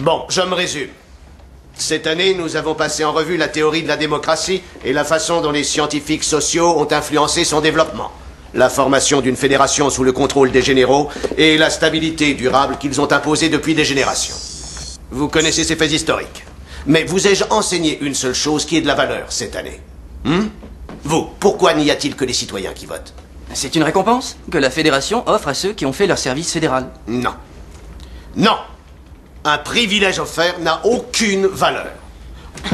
Bon, je me résume. Cette année, nous avons passé en revue la théorie de la démocratie et la façon dont les scientifiques sociaux ont influencé son développement, la formation d'une fédération sous le contrôle des généraux et la stabilité durable qu'ils ont imposée depuis des générations. Vous connaissez ces faits historiques. Mais vous ai-je enseigné une seule chose qui est de la valeur cette année? Vous, pourquoi n'y a-t-il que les citoyens qui votent? C'est une récompense que la fédération offre à ceux qui ont fait leur service fédéral. Non. Non. Un privilège offert n'a aucune valeur.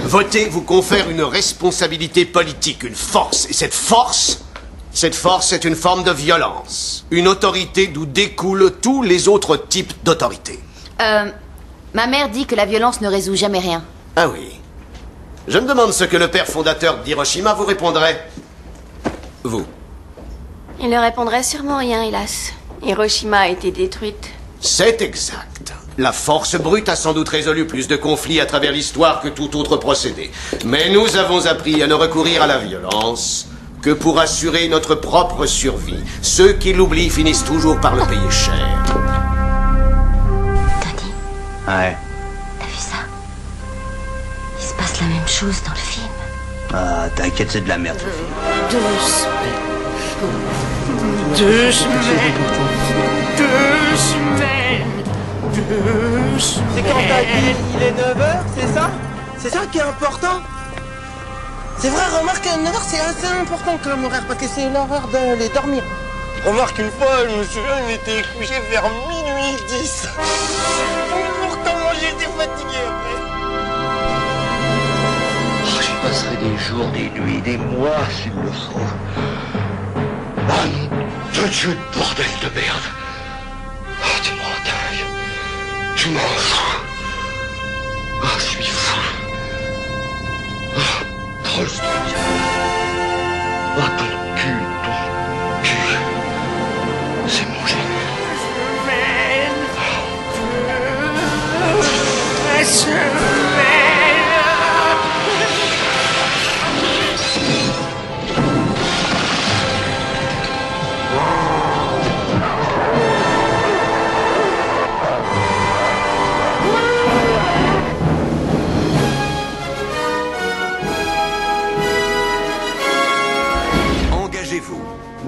Voter vous confère une responsabilité politique, une force. Et cette force est une forme de violence. Une autorité d'où découlent tous les autres types d'autorité. Ma mère dit que la violence ne résout jamais rien. Ah oui. Je me demande ce que le père fondateur d'Hiroshima vous répondrait. Vous. Il ne répondrait sûrement rien, hélas. Hiroshima a été détruite. C'est exact. La force brute a sans doute résolu plus de conflits à travers l'histoire que tout autre procédé. Mais nous avons appris à ne recourir à la violence que pour assurer notre propre survie. Ceux qui l'oublient finissent toujours par le payer cher. Tony. Ouais. T'as vu ça? Il se passe la même chose dans le film. Ah, t'inquiète, c'est de la merde. Deux semaines. C'est quand t'as dit il est 9h, c'est ça? C'est ça qui est important? C'est vrai, remarque, 9h c'est assez important comme horaire, parce que c'est l'horaire d'aller dormir. Remarque, une fois, je me souviens, on était couché vers minuit 10. Comment j'étais fatigué après. Oh, je passerai des jours, des nuits, des mois s'il le faut. Oh, de Dieu de bordel de merde. Oh, tu m'entailles. Je m'en fous. Oh, je suis fou. Oh, drôle de vie. Oh, ton cul. C'est mon génie.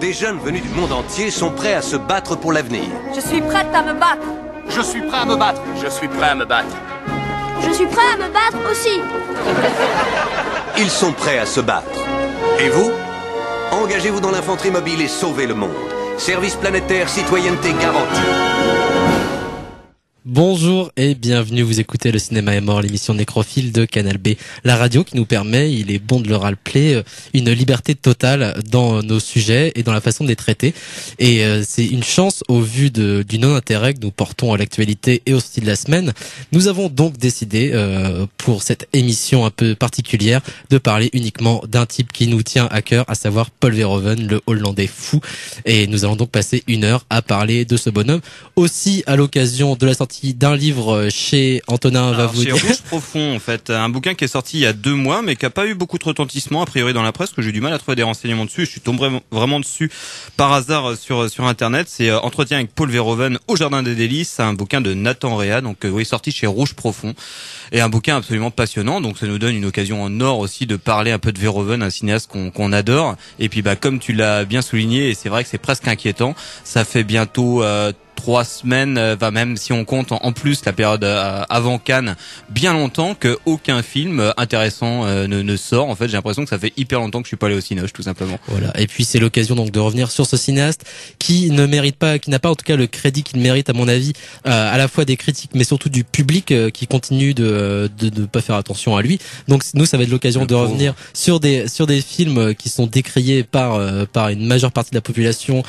Des jeunes venus du monde entier sont prêts à se battre pour l'avenir. Je suis prête à me battre. Je suis prêt à me battre. Je suis prêt à me battre. Je suis prêt à me battre aussi. Ils sont prêts à se battre. Et vous? Engagez-vous dans l'infanterie mobile et sauvez le monde. Service planétaire, citoyenneté garantie. Bonjour et bienvenue, vous écoutez Le Cinéma est mort, l'émission nécrophile de Canal B, la radio qui nous permet, il est bon de le rappeler, une liberté totale dans nos sujets et dans la façon de les traiter. Et c'est une chance au vu du non-intérêt que nous portons à l'actualité et au style de la semaine. Nous avons donc décidé, pour cette émission un peu particulière, de parler uniquement d'un type qui nous tient à cœur, à savoir Paul Verhoeven, le Hollandais fou. Et nous allons donc passer une heure à parler de ce bonhomme, aussi à l'occasion de la sortie d'un livre chez Antonin va vous dire. Chez Rouge Profond, en fait, un bouquin qui est sorti il y a 2 mois, mais qui n'a pas eu beaucoup de retentissement a priori dans la presse, que j'ai eu du mal à trouver des renseignements dessus. Je suis tombé vraiment dessus par hasard sur internet. C'est Entretien avec Paul Verhoeven au Jardin des Délices, un bouquin de Nathan Réa, donc oui, sorti chez Rouge Profond, et un bouquin absolument passionnant. Donc ça nous donne une occasion en or aussi de parler un peu de Verhoeven, un cinéaste qu'on adore. Et puis bah comme tu l'as bien souligné, et c'est vrai que c'est presque inquiétant, ça fait bientôt 3 semaines, même si on compte en plus la période avant Cannes, bien longtemps qu'aucun film intéressant ne sort. En fait, j'ai l'impression que ça fait hyper longtemps que je suis pas allé au Cinoche, tout simplement. Voilà. Et puis c'est l'occasion donc de revenir sur ce cinéaste qui ne mérite pas, qui n'a pas en tout cas le crédit qu'il mérite à mon avis, à la fois des critiques, mais surtout du public qui continue de pas faire attention à lui. Donc nous, ça va être l'occasion de revenir sur des films qui sont décriés par une majeure partie de la population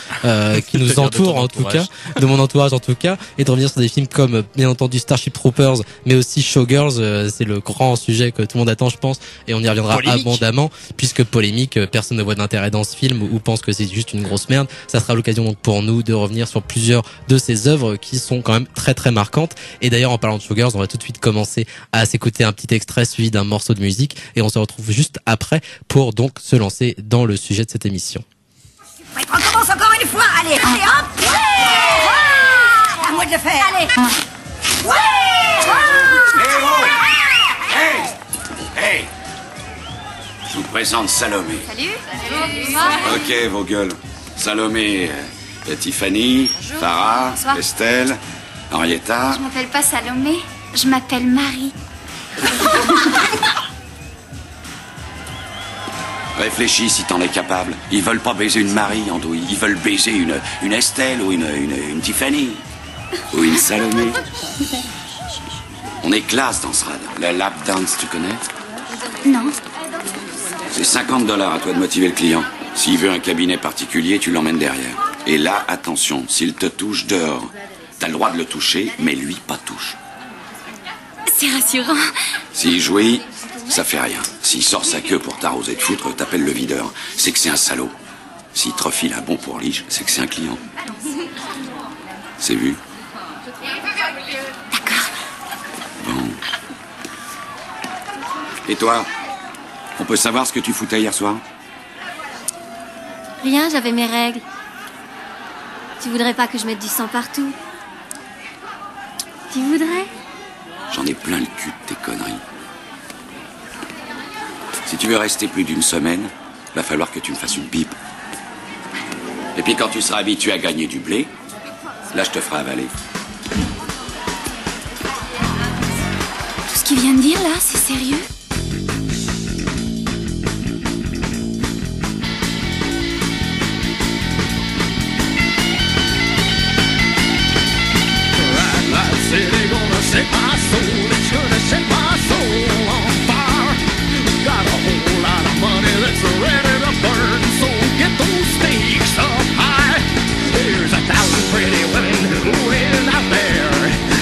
qui nous entoure en tout cas. De mon entourage en tout cas, et de revenir sur des films comme bien entendu Starship Troopers, mais aussi Showgirls, c'est le grand sujet que tout le monde attend je pense, et on y reviendra abondamment puisque polémique, personne ne voit d'intérêt dans ce film ou pense que c'est juste une grosse merde. Ça sera l'occasion donc pour nous de revenir sur plusieurs de ces œuvres qui sont quand même très très marquantes. Et d'ailleurs en parlant de Showgirls, on va tout de suite commencer à s'écouter un petit extrait suivi d'un morceau de musique et on se retrouve juste après pour donc se lancer dans le sujet de cette émission. On recommence encore une fois, allez, allez hop, ouais, ouais, à moi de le faire, allez, ouais, ouais. présente Salomé. Salut. Salut. Ok, vos gueules. Salomé, Tiffany, bonjour. Farah, bonsoir. Estelle, Henrietta. Je m'appelle pas Salomé, je m'appelle Marie. Réfléchis si t'en es capable. Ils veulent pas baiser une Marie, Andouille. Ils veulent baiser une Estelle ou une Tiffany. Ou une Salomé. On est classe dans ce radar. La lap dance, tu connais? Non. C'est $50 à toi de motiver le client. S'il veut un cabinet particulier, tu l'emmènes derrière. Et là, attention, s'il te touche dehors, t'as le droit de le toucher, mais lui, pas touche. C'est rassurant. S'il jouit, ça fait rien. S'il sort sa queue pour t'arroser de foutre, t'appelles le videur. C'est que c'est un salaud. S'il te refile un bon pourlige, c'est que c'est un client. C'est vu? D'accord. Bon. Et toi? On peut savoir ce que tu foutais hier soir? Rien, j'avais mes règles. Tu voudrais pas que je mette du sang partout? Tu voudrais? J'en ai plein le cul de tes conneries. Si tu veux rester plus d'une semaine, va falloir que tu me fasses une pipe. Et puis quand tu seras habitué à gagner du blé, là je te ferai avaler. Tout ce qu'il vient de dire là, c'est sérieux? Set my soul, it's gonna set my soul on fire. Got a whole lot of money that's ready to burn, so get those stakes up high. There's 1,000 pretty women waiting out there.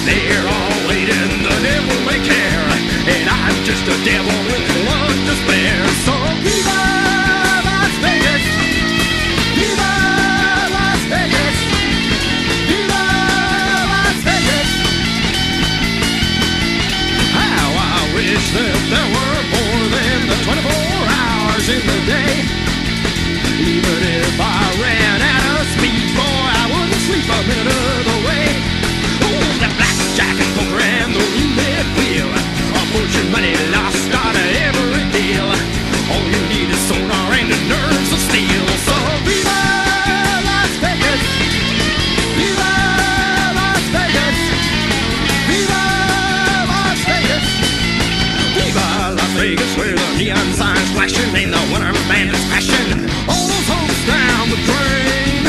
They're all waiting, the devil may care. And I'm just a devil with love to spare. So viva Las Vegas, viva Las Vegas. If there were more than the 24 hours in the day, even if I ran out of speed, boy, I wouldn't sleep a minute of the way. Oh, the blackjack and poker and the roulette wheel, a fortune money lost on every deal. All you need is sonar and the nerves of steel. So viva Las Vegas, viva Las Vegas, viva Las Vegas. Viva Las Vegas, where the neon signs flashing and the one-armed bandits crashing all those hoes down the drain.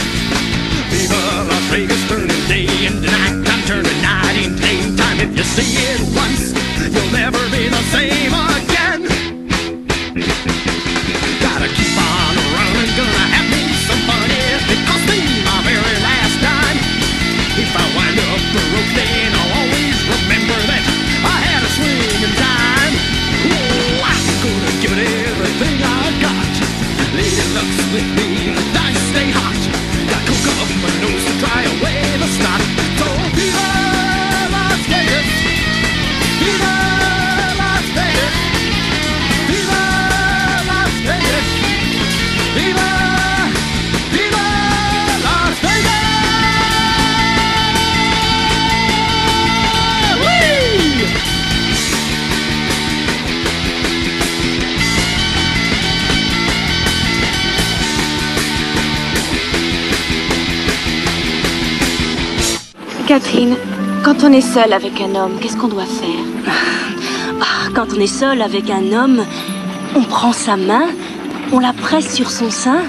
Viva Las Vegas, turning day into night, I'm turning night into daytime. If you see it once, you'll never be the same again. Gotta keep on running, gonna have me some fun. If it costs me my very last dime, if I wind up broke, then I'll always remember that I had a swingin' time. Gonna give it everything I got. Lady luck split me, the dice stay hot. Got coke up my nose to dry away the snot. So viva Las Vegas, viva Las Vegas, viva Las Vegas, viva, viva Las Vegas. Whee! Catherine, quand on est seule avec un homme, qu'est-ce qu'on doit faire? Quand on est seule avec un homme, on prend sa main, on la presse sur son sein,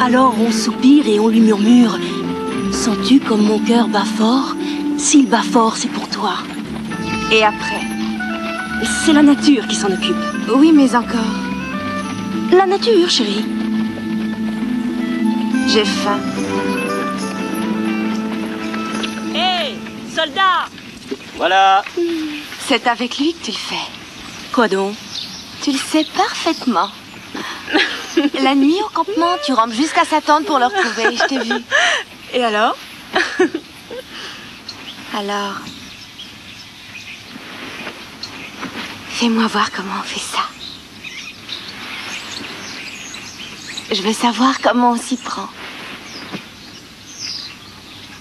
alors on soupire et on lui murmure « Sens-tu comme mon cœur bat fort? S'il bat fort, c'est pour toi. » Et après, c'est la nature qui s'en occupe. Oui, mais encore. La nature, chérie. J'ai faim. Soldat! Voilà. C'est avec lui que tu le fais. Quoi donc? Tu le sais parfaitement. La nuit au campement, tu rampes jusqu'à sa tente pour le retrouver, je t'ai vu. Et alors? Alors... Fais-moi voir comment on fait ça. Je veux savoir comment on s'y prend.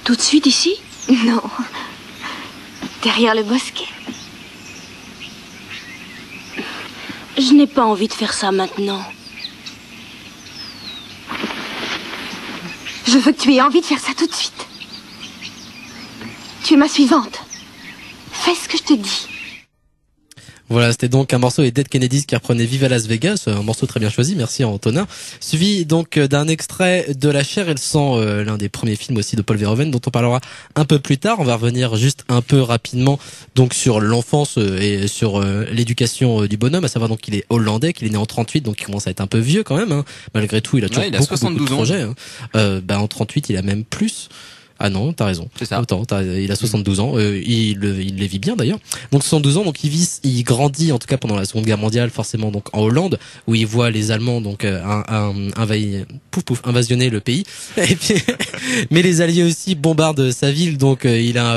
Tout de suite ici? Non. Derrière le bosquet. Je n'ai pas envie de faire ça maintenant. Je veux que tu aies envie de faire ça tout de suite. Tu es ma suivante. Fais ce que je te dis. Voilà, c'était donc un morceau et Dead Kennedys qui reprenait Viva Las Vegas, un morceau très bien choisi, merci à Antonin, suivi donc d'un extrait de La Chair et le Sang, l'un des premiers films aussi de Paul Verhoeven dont on parlera un peu plus tard. On va revenir juste un peu rapidement donc sur l'enfance et sur l'éducation du bonhomme, à savoir donc qu'il est hollandais, qu'il est né en 38, donc il commence à être un peu vieux quand même, hein. Malgré tout il a toujours il a beaucoup, 72 beaucoup de projets, hein. En 38 il a même plus. Ah non, t'as raison. C'est ça. Autant, il a 72 ans. Il les vit bien d'ailleurs. Donc 72 ans, donc il grandit en tout cas pendant la Seconde Guerre mondiale, forcément donc en Hollande, où il voit les Allemands donc invasionner le pays. Et puis, mais les Alliés aussi bombardent sa ville, donc il a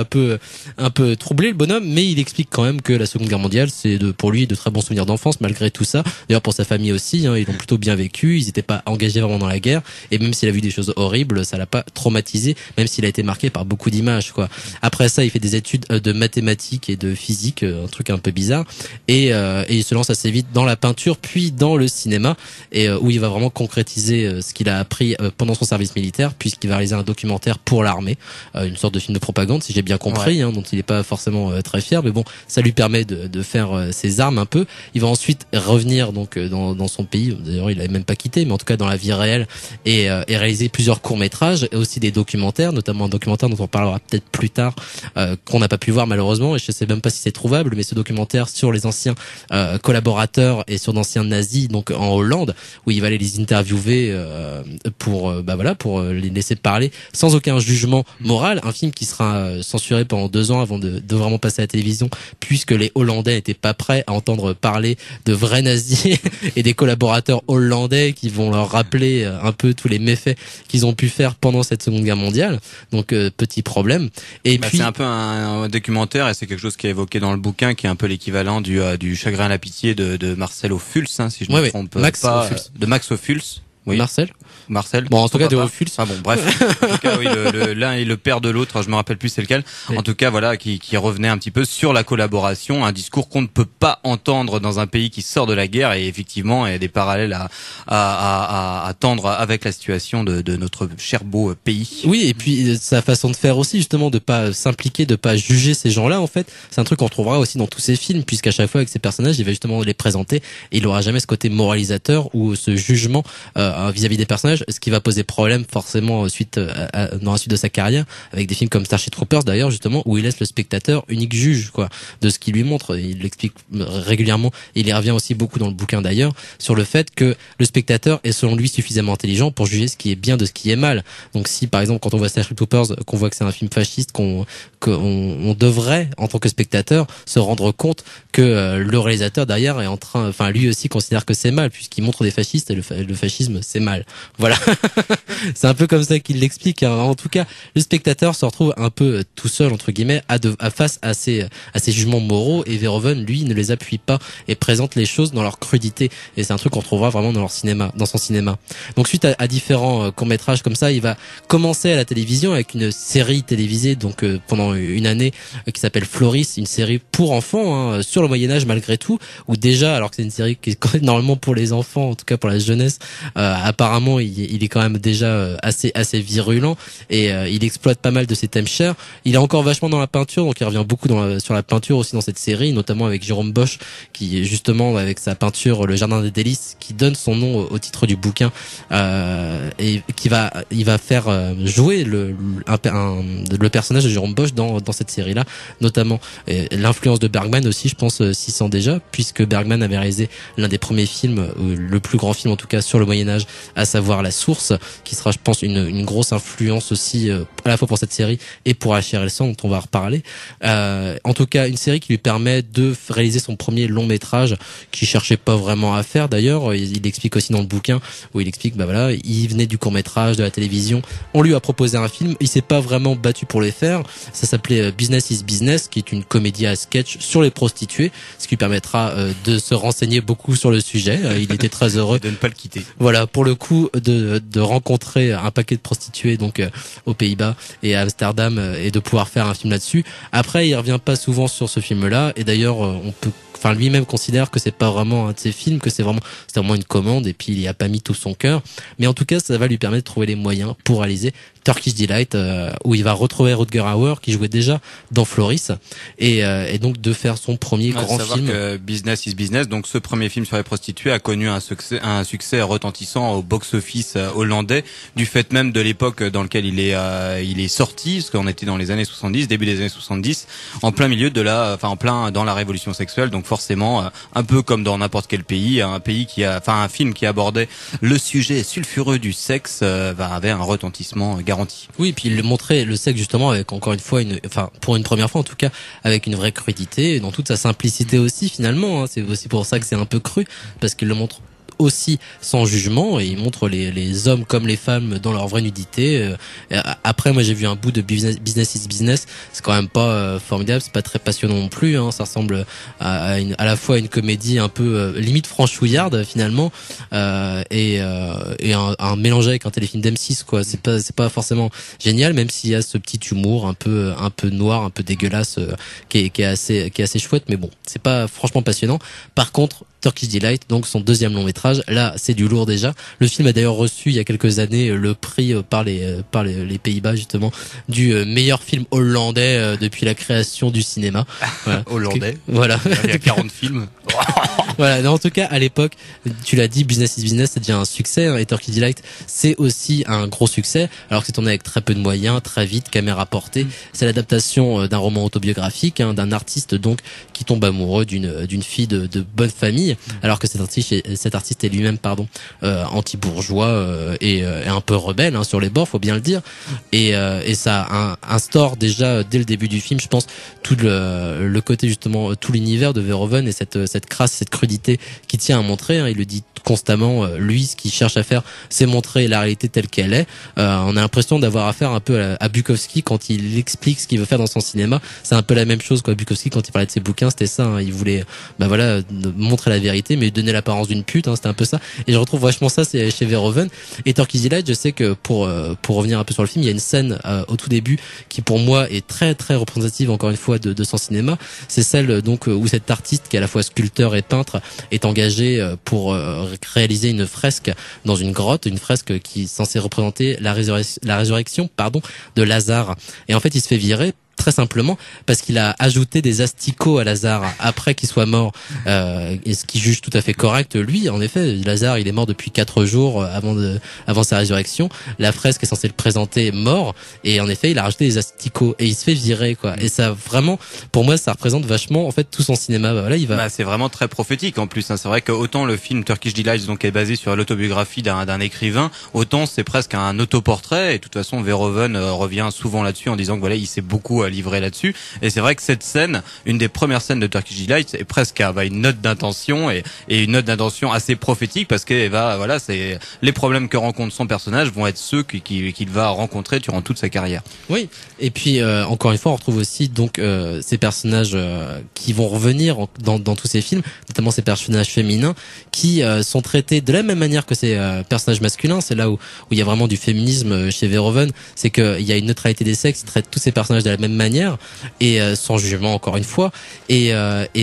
un peu troublé le bonhomme. Mais il explique quand même que la Seconde Guerre mondiale, c'est pour lui de très bons souvenirs d'enfance malgré tout ça. D'ailleurs pour sa famille aussi, hein, ils l'ont plutôt bien vécu. Ils n'étaient pas engagés vraiment dans la guerre. Et même s'il a vu des choses horribles, ça l'a pas traumatisé. Même s'il a été marqué par beaucoup d'images, quoi. Après ça, il fait des études de mathématiques et de physique, un truc un peu bizarre, et il se lance assez vite dans la peinture, puis dans le cinéma, et où il va vraiment concrétiser ce qu'il a appris pendant son service militaire, puisqu'il va réaliser un documentaire pour l'armée, une sorte de film de propagande, si j'ai bien compris, ouais. Hein, dont il n'est pas forcément très fier, mais bon, ça lui permet de faire ses armes un peu. Il va ensuite revenir donc dans son pays. D'ailleurs, il l'avait même pas quitté, mais en tout cas dans la vie réelle, et réaliser plusieurs courts métrages et aussi des documentaires, notamment un documentaire dont on parlera peut-être plus tard, qu'on n'a pas pu voir malheureusement, et je sais même pas si c'est trouvable, mais ce documentaire sur les anciens collaborateurs et sur d'anciens nazis donc en Hollande, où il va aller les interviewer pour les laisser parler sans aucun jugement moral. Un film qui sera censuré pendant 2 ans avant de vraiment passer à la télévision, puisque les Hollandais n'étaient pas prêts à entendre parler de vrais nazis et des collaborateurs hollandais qui vont leur rappeler un peu tous les méfaits qu'ils ont pu faire pendant cette Seconde Guerre mondiale. Donc petit problème. Et puis c'est un peu un documentaire, et c'est quelque chose qui est évoqué dans le bouquin, qui est un peu l'équivalent du Chagrin à la pitié de Marcel Ophuls, hein, si je me trompe pas, de Max Ophuls. Oui. Marcel. Bon, en tout cas, de Ophuls. Ah bon, bref. En tout cas, oui, l'un est le père de l'autre. Je me rappelle plus c'est lequel. Oui. En tout cas, voilà, qui revenait un petit peu sur la collaboration, un discours qu'on ne peut pas entendre dans un pays qui sort de la guerre. Et effectivement, il y a des parallèles à tendre avec la situation de notre cher beau pays. Oui, et puis sa façon de faire aussi, justement, de pas s'impliquer, de pas juger ces gens-là. En fait, c'est un truc qu'on retrouvera aussi dans tous ses films, puisqu'à chaque fois avec ses personnages, il va justement les présenter. Et il aura jamais ce côté moralisateur ou ce jugement vis-à-vis des personnages, ce qui va poser problème forcément dans la suite de sa carrière, avec des films comme Starship Troopers d'ailleurs, justement, où il laisse le spectateur unique juge, quoi, de ce qu'il lui montre. Il l'explique régulièrement, et il y revient aussi beaucoup dans le bouquin d'ailleurs, sur le fait que le spectateur est selon lui suffisamment intelligent pour juger ce qui est bien de ce qui est mal. Donc si par exemple quand on voit Starship Troopers, qu'on voit que c'est un film fasciste, qu'on devrait en tant que spectateur se rendre compte que le réalisateur derrière est en train, enfin lui aussi considère que c'est mal, puisqu'il montre des fascistes, et le fascisme c'est mal. Voilà. C'est un peu comme ça qu'il l'explique, hein. En tout cas, le spectateur se retrouve un peu tout seul, entre guillemets, face à ses jugements moraux, et Verhoeven, lui, ne les appuie pas et présente les choses dans leur crudité. Et c'est un truc qu'on retrouvera vraiment dans son cinéma. Donc, suite à différents courts-métrages comme ça, il va commencer à la télévision avec une série télévisée, donc, pendant une année, qui s'appelle Floris, une série pour enfants, hein, sur le Moyen-Âge malgré tout, où déjà, alors que c'est une série qui est normalement pour les enfants, en tout cas pour la jeunesse, apparemment il est quand même déjà assez virulent, et il exploite pas mal de ses thèmes chers. Il est encore vachement dans la peinture, donc il revient beaucoup sur la peinture aussi dans cette série, notamment avec Jérôme Bosch, qui justement avec sa peinture Le Jardin des Délices, qui donne son nom au titre du bouquin, et il va faire jouer le personnage de Jérôme Bosch dans cette série là notamment. Et l'influence de Bergman aussi, je pense, s'y sent déjà, puisque Bergman avait réalisé l'un des premiers films, le plus grand film en tout cas sur le Moyen-Âge, à savoir La Source, qui sera, je pense, une grosse influence aussi, à la fois pour cette série et pour La Chair et le Sang, dont on va reparler. En tout cas, une série qui lui permet de réaliser son premier long métrage, qu'il cherchait pas vraiment à faire d'ailleurs. Il explique aussi dans le bouquin, où il explique, il venait du court métrage, de la télévision, on lui a proposé un film, il s'est pas vraiment battu pour les faire. Ça s'appelait Business is Business, qui est une comédie à sketch sur les prostituées, ce qui lui permettra de se renseigner beaucoup sur le sujet. Il était très heureux de ne pas le quitter. Voilà, pour le coup, de rencontrer un paquet de prostituées donc aux Pays-Bas et à Amsterdam, et de pouvoir faire un film là-dessus. Après, il revient pas souvent sur ce film-là, et d'ailleurs on peut enfin lui-même considère que c'est pas vraiment un de ses films, que c'est vraiment une commande et puis il y a pas mis tout son cœur. Mais en tout cas, ça va lui permettre de trouver les moyens pour réaliser Turkish Delight, où il va retrouver Rutger Hauer qui jouait déjà dans Floris et donc de faire son premier grand film. Que Business is Business, donc ce premier film sur les prostituées a connu un succès retentissant au box-office hollandais, du fait même de l'époque dans laquelle il est sorti, parce qu'on était dans les années 70, début des années 70, en plein milieu de la, enfin en plein dans la révolution sexuelle, donc forcément un peu comme dans n'importe quel pays, un pays qui a, enfin un film qui abordait le sujet sulfureux du sexe avait un retentissement garanti. Oui, et puis il le montrait, le sexe justement avec encore une fois pour une première fois en tout cas, avec une vraie crudité dans toute sa simplicité aussi finalement. Hein, c'est aussi pour ça que c'est un peu cru, parce qu'il le montre aussi sans jugement et il montre les hommes comme les femmes dans leur vraie nudité. Après moi j'ai vu un bout de Business is Business, c'est quand même pas formidable, c'est pas très passionnant non plus, hein. Ça ressemble à la fois à une comédie un peu limite franchouillarde finalement et un mélange avec un téléfilm d'M6 quoi, c'est pas forcément génial, même s'il y a ce petit humour un peu noir, un peu dégueulasse qui est assez chouette, mais bon, c'est pas franchement passionnant. Par contre Turkish Delight, donc son deuxième long métrage, là c'est du lourd déjà. Le film a d'ailleurs reçu il y a quelques années le prix par les Pays-Bas justement du meilleur film hollandais depuis la création du cinéma. Voilà. Hollandais. Voilà. Il y a 40 films. Voilà. Non, en tout cas à l'époque, tu l'as dit, Business is Business c'est déjà un succès, hein, et Turkish Delight c'est aussi un gros succès, alors que c'est tourné avec très peu de moyens, très vite, caméra portée. C'est l'adaptation d'un roman autobiographique, hein, d'un artiste donc qui tombe amoureux d'une fille de bonne famille. Alors que cet artiste est lui-même anti-bourgeois et un peu rebelle, hein, sur les bords, faut bien le dire, et ça instaure déjà dès le début du film, je pense, tout le côté justement, tout l'univers de Verhoeven et cette crasse, cette crudité qui tient à montrer, hein, il le dit constamment, lui ce qu'il cherche à faire c'est montrer la réalité telle qu'elle est. On a l'impression d'avoir affaire un peu à Bukowski quand il explique ce qu'il veut faire dans son cinéma, c'est un peu la même chose quoi. Bukowski quand il parlait de ses bouquins c'était ça, hein, il voulait montrer la vérité mais donner l'apparence d'une pute, hein, c'était un peu ça, et je retrouve vachement ça c'est chez Verhoeven. Et Turkish Delight, je sais que pour revenir un peu sur le film, il y a une scène au tout début qui pour moi est très très représentative encore une fois de son cinéma, c'est celle donc où cet artiste qui est à la fois sculpteur et peintre est engagé pour réaliser une fresque dans une grotte, une fresque qui est censée représenter la résurrection de Lazare, et en fait il se fait virer très simplement parce qu'il a ajouté des asticots à Lazare après qu'il soit mort, et ce qu'il juge tout à fait correct lui. En effet, Lazare il est mort depuis 4 jours avant sa résurrection, la fresque est censée le présenter mort et en effet il a rajouté des asticots et il se fait virer quoi, et ça vraiment pour moi ça représente vachement en fait tout son cinéma. Voilà, c'est vraiment très prophétique en plus, hein. C'est vrai que autant le film Turkish Delight donc est basé sur l'autobiographie d'un écrivain, autant c'est presque un autoportrait, et de toute façon Verhoeven revient souvent là-dessus en disant que voilà il s'est beaucoup livré là-dessus, et c'est vrai que cette scène, une des premières scènes de Turkish Delight, est presque une note d'intention et une note d'intention assez prophétique, parce que voilà, c'est les problèmes que rencontre son personnage vont être ceux qu'il va rencontrer durant toute sa carrière. Oui, et puis encore une fois, on retrouve aussi donc ces personnages qui vont revenir dans tous ces films, notamment ces personnages féminins qui sont traités de la même manière que ces personnages masculins. C'est là où il y a vraiment du féminisme chez Verhoeven, c'est qu'il y a une neutralité des sexes, ils traitent tous ces personnages de la même manière et sans jugement encore une fois, et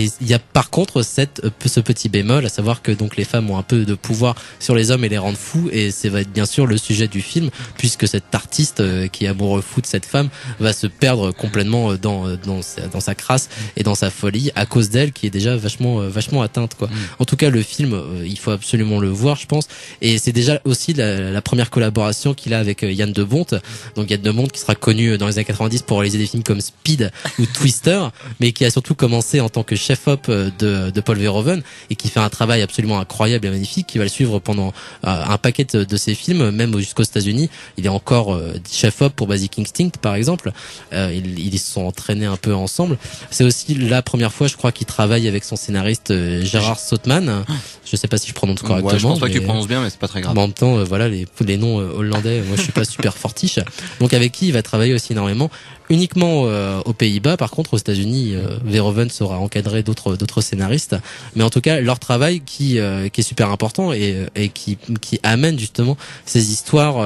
il y a par contre ce petit bémol, à savoir que donc les femmes ont un peu de pouvoir sur les hommes et les rendent fous, et c'est va être bien sûr le sujet du film puisque cet artiste qui est amoureux fou de cette femme va se perdre complètement dans sa crasse et dans sa folie à cause d'elle qui est déjà vachement atteinte quoi. En tout cas le film il faut absolument le voir je pense, et c'est déjà aussi la première collaboration qu'il a avec Jan de Bont, donc Jan de Bont qui sera connu dans les années 90 pour réaliser des films comme Speed ou Twister, mais qui a surtout commencé en tant que chef-op de Paul Verhoeven et qui fait un travail absolument incroyable et magnifique, qui va le suivre pendant un paquet de ses films, même jusqu'aux États-Unis. Il est encore chef-op pour Basic Instinct par exemple. Ils se sont entraînés un peu ensemble. C'est aussi la première fois, je crois, qu'il travaille avec son scénariste Gérard Sautman. Je sais pas si je prononce correctement. Ouais, je pense pas que tu prononces bien, mais c'est pas très grave. Bon, en même temps, voilà les noms hollandais. Moi, je suis pas super fortiche. Donc avec qui il va travailler aussi énormément, uniquement autant aux Pays-Bas. Par contre, aux États-Unis, Verhoeven sera encadré d'autres scénaristes. Mais en tout cas, leur travail qui est super important et qui amène justement ces histoires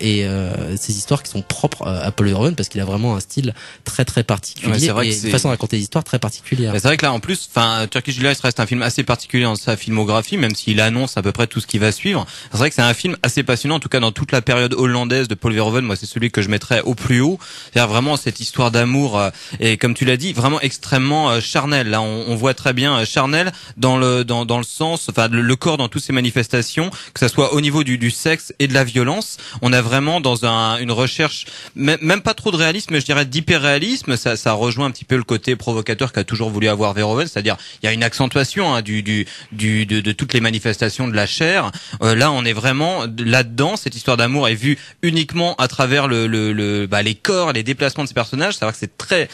ces histoires qui sont propres à Paul Verhoeven, parce qu'il a vraiment un style très très particulier, et une façon de raconter des histoires très particulière. C'est vrai que là, en plus, Turkish Delight reste un film assez particulier dans sa filmographie, même s'il annonce à peu près tout ce qui va suivre. C'est vrai que c'est un film assez passionnant, en tout cas dans toute la période hollandaise de Paul Verhoeven. Moi, c'est celui que je mettrais au plus haut. C'est-à-dire vraiment cette histoire d'amour, et comme tu l'as dit, vraiment extrêmement charnelle. Là, on voit très bien charnelle dans le sens, enfin le corps dans toutes ses manifestations, que ça soit au niveau du sexe et de la violence. On a vraiment dans une recherche, même pas trop de réalisme, mais je dirais d'hyper-réalisme. Ça rejoint un petit peu le côté provocateur qu'a toujours voulu avoir Verhoeven, c'est-à-dire il y a une accentuation de toutes les manifestations de la chair. Là, on est vraiment là-dedans. Cette histoire d'amour est vue uniquement à travers les corps, les déplacements de ces personnages. C'est vrai que c'est très,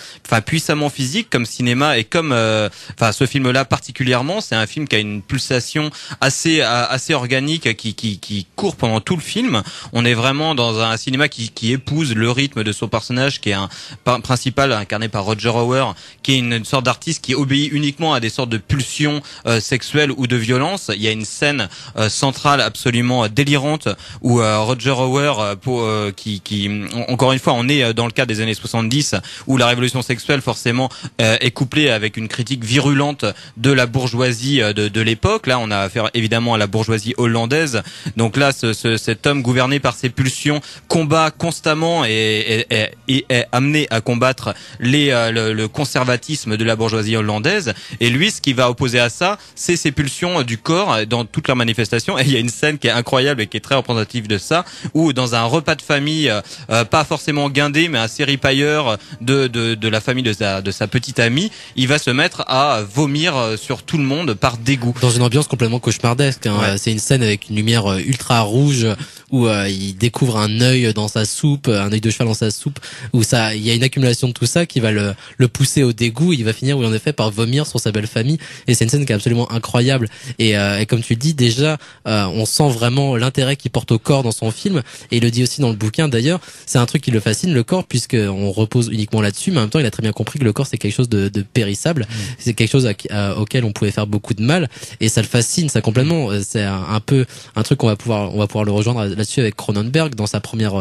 puissamment physique comme cinéma, et comme, ce film-là particulièrement, c'est un film qui a une pulsation assez organique qui court pendant tout le film. On est vraiment dans un cinéma qui épouse le rythme de son personnage, qui est principal incarné par Rutger Hauer, qui est une sorte d'artiste qui obéit uniquement à des sortes de pulsions sexuelles ou de violence. Il y a une scène centrale absolument délirante où Rutger Hauer, encore une fois, on est dans le cadre des années 70 où la révolution sexuelle forcément est couplée avec une critique virulente de la bourgeoisie de l'époque. Là, on a affaire évidemment à la bourgeoisie hollandaise. Donc là, cet homme gouverné par ses pulsions combat constamment et est amené à combattre le conservatisme de la bourgeoisie hollandaise. Et lui, ce qui va opposer à ça, c'est ces pulsions du corps dans toutes leurs manifestations. Et il y a une scène qui est incroyable et qui est très représentative de ça, où dans un repas de famille, pas forcément guindé, mais assez ripailleur de la famille de sa petite amie, il va se mettre à vomir sur tout le monde par dégoût. Dans une ambiance complètement cauchemardesque, hein. Ouais. C'est une scène avec une lumière ultra rouge où il découvre un œil dans sa soupe, un œil de cheval dans sa soupe, où ça, il y a une accumulation de tout ça qui va le pousser au dégoût. Il va finir, oui, en effet, par vomir sur sa belle famille. Et c'est une scène qui est absolument incroyable. Et comme tu le dis, déjà, on sent vraiment l'intérêt qu'il porte au corps dans son film. Et il le dit aussi dans le bouquin, d'ailleurs. C'est un truc qui le fascine, le corps, puisqu'on repose uniquement là-dessus. Mais en même temps, il a très bien compris que le corps, c'est quelque chose de périssable. C'est quelque chose auquel on pouvait faire beaucoup de mal. Et ça le fascine, ça, complètement. C'est un peu un truc qu'on va pouvoir, le rejoindre là-dessus avec Cronenberg dans sa première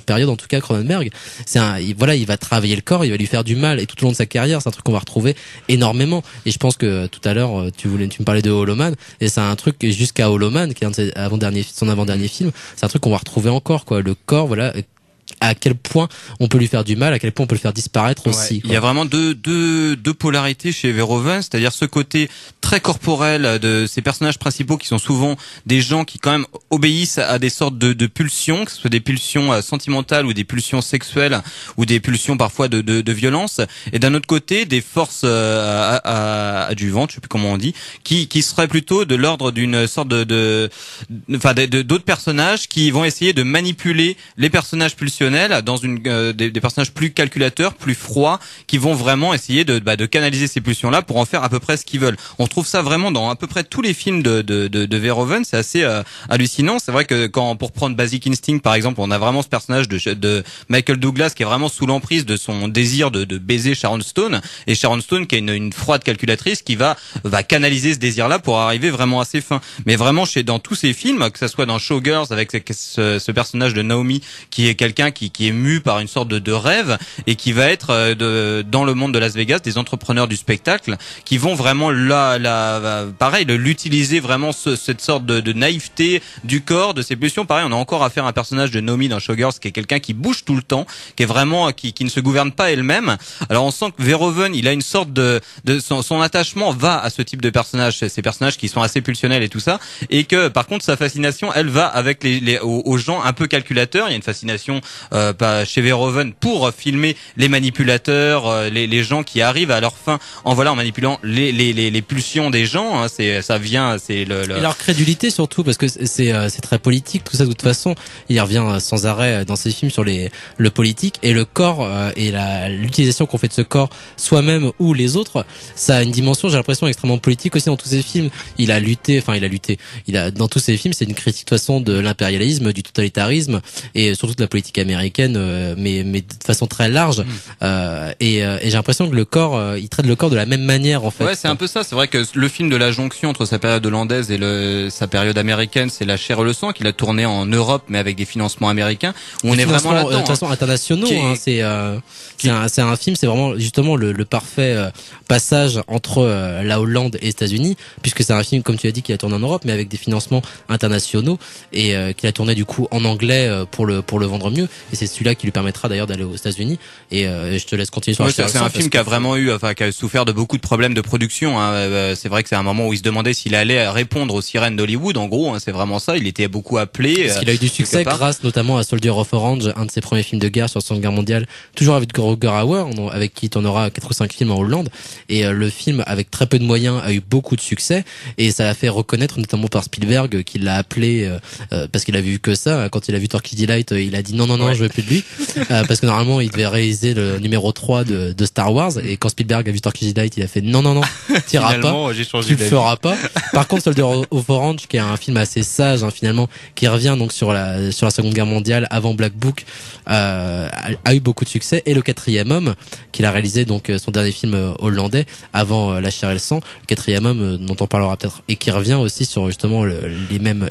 période. En tout cas, Cronenberg, il va travailler le corps, il va lui faire du mal. Et tout au long de sa carrière, c'est un truc qu'on va retrouver énormément. Et je pense que tout à l'heure, tu me parlais de Hollow Man, et c'est un truc jusqu'à Hollow Man, qui est son avant-dernier film, c'est un truc qu'on va retrouver encore, quoi. Le corps, voilà, à quel point on peut lui faire du mal, à quel point on peut le faire disparaître aussi. Il y a vraiment deux polarités chez Verhoeven, c'est-à-dire ce côté très corporel de ces personnages principaux qui sont souvent des gens qui quand même obéissent à des sortes de pulsions, que ce soit des pulsions sentimentales ou des pulsions sexuelles ou des pulsions parfois de violence, et d'un autre côté des forces du ventre, je sais plus comment on dit, qui seraient plutôt de l'ordre d'une sorte d'autres personnages qui vont essayer de manipuler les personnages pulsions dans des personnages plus calculateurs, plus froids, qui vont vraiment essayer de canaliser ces pulsions-là pour en faire à peu près ce qu'ils veulent. On trouve ça vraiment dans à peu près tous les films de Verhoeven. C'est assez hallucinant. C'est vrai que pour prendre Basic Instinct par exemple, on a vraiment ce personnage de Michael Douglas qui est vraiment sous l'emprise de son désir de baiser Sharon Stone, et Sharon Stone qui est une froide calculatrice qui va canaliser ce désir-là pour arriver vraiment à ses fins. Mais vraiment dans tous ces films, que ça soit dans Showgirls avec ce personnage de Naomi qui est quelqu'un qui est mu par une sorte de rêve et qui va être dans le monde de Las Vegas, des entrepreneurs du spectacle qui vont vraiment l'utiliser vraiment cette sorte de naïveté du corps, de ses pulsions. Pareil, on a encore affaire à un personnage de Naomi dans Showgirls qui est quelqu'un qui bouge tout le temps, qui est vraiment qui ne se gouverne pas elle-même. Alors on sent que Verhoeven, il a une sorte de son attachement va à ce type de personnage, ces personnages qui sont assez pulsionnels et tout ça, et que par contre sa fascination, elle va avec aux gens un peu calculateurs. Il y a une fascination chez Verhoeven pour filmer les manipulateurs, les gens qui arrivent à leur fin en manipulant les pulsions des gens, hein. Et leur crédulité surtout, parce que c'est très politique tout ça. De toute façon, il revient sans arrêt dans ses films sur le politique et le corps, et l'utilisation qu'on fait de ce corps soi-même ou les autres. Ça a une dimension dimension, j'ai l'impression, extrêmement politique aussi dans tous ses films. Il a lutté, dans tous ses films, c'est une critique de toute façon de l'impérialisme, du totalitarisme et surtout de la politique américaine, mais de façon très large. Et j'ai l'impression que le corps, il traite le corps de la même manière en fait. Ouais, c'est un peu ça. C'est vrai que le film de la jonction entre sa période hollandaise et sa période américaine, c'est La Chair et le Sang, qu'il a tourné en Europe mais avec des financements américains. On est vraiment là-dedans. De toute façon internationaux. Hein, c'est un film, c'est vraiment justement le parfait passage entre la Hollande et les États-Unis, puisque c'est un film, comme tu as dit, qu'il a tourné en Europe mais avec des financements internationaux et qu'il a tourné du coup en anglais pour le vendre mieux. Et c'est celui-là qui lui permettra d'ailleurs d'aller aux États-Unis. Et je te laisse continuer sur. C'est un film qui a vraiment eu, enfin qui a souffert de beaucoup de problèmes de production. Hein. C'est vrai que c'est un moment où il se demandait s'il allait répondre aux sirènes d'Hollywood. En gros, hein, c'est vraiment ça. Il était beaucoup appelé. Parce qu'il a eu du succès grâce notamment à Soldier of Orange, un de ses premiers films de guerre sur la Seconde Guerre mondiale, toujours avec Rutger Hauer, avec qui on aura 4 ou 5 films en Hollande. Et le film, avec très peu de moyens, a eu beaucoup de succès et ça l'a fait reconnaître notamment par Spielberg, qui l'a appelé parce qu'il a vu que ça. Quand il a vu Turkish Delight, il a dit non, ouais, je veux plus de lui, parce que normalement il devait réaliser le numéro 3 de Star Wars. Et quand Spielberg a vu Turkish Delight, il a fait non, t'iras pas, tu le feras pas. Par contre, Soldier of Orange, qui est un film assez sage, hein, finalement, qui revient donc sur la Seconde Guerre mondiale avant Black Book, a eu beaucoup de succès. Et Le Quatrième Homme, qu'il a réalisé donc son dernier film hollandais avant La Chair et le Sang, Le Quatrième Homme dont on parlera peut-être, et qui revient aussi sur justement les mêmes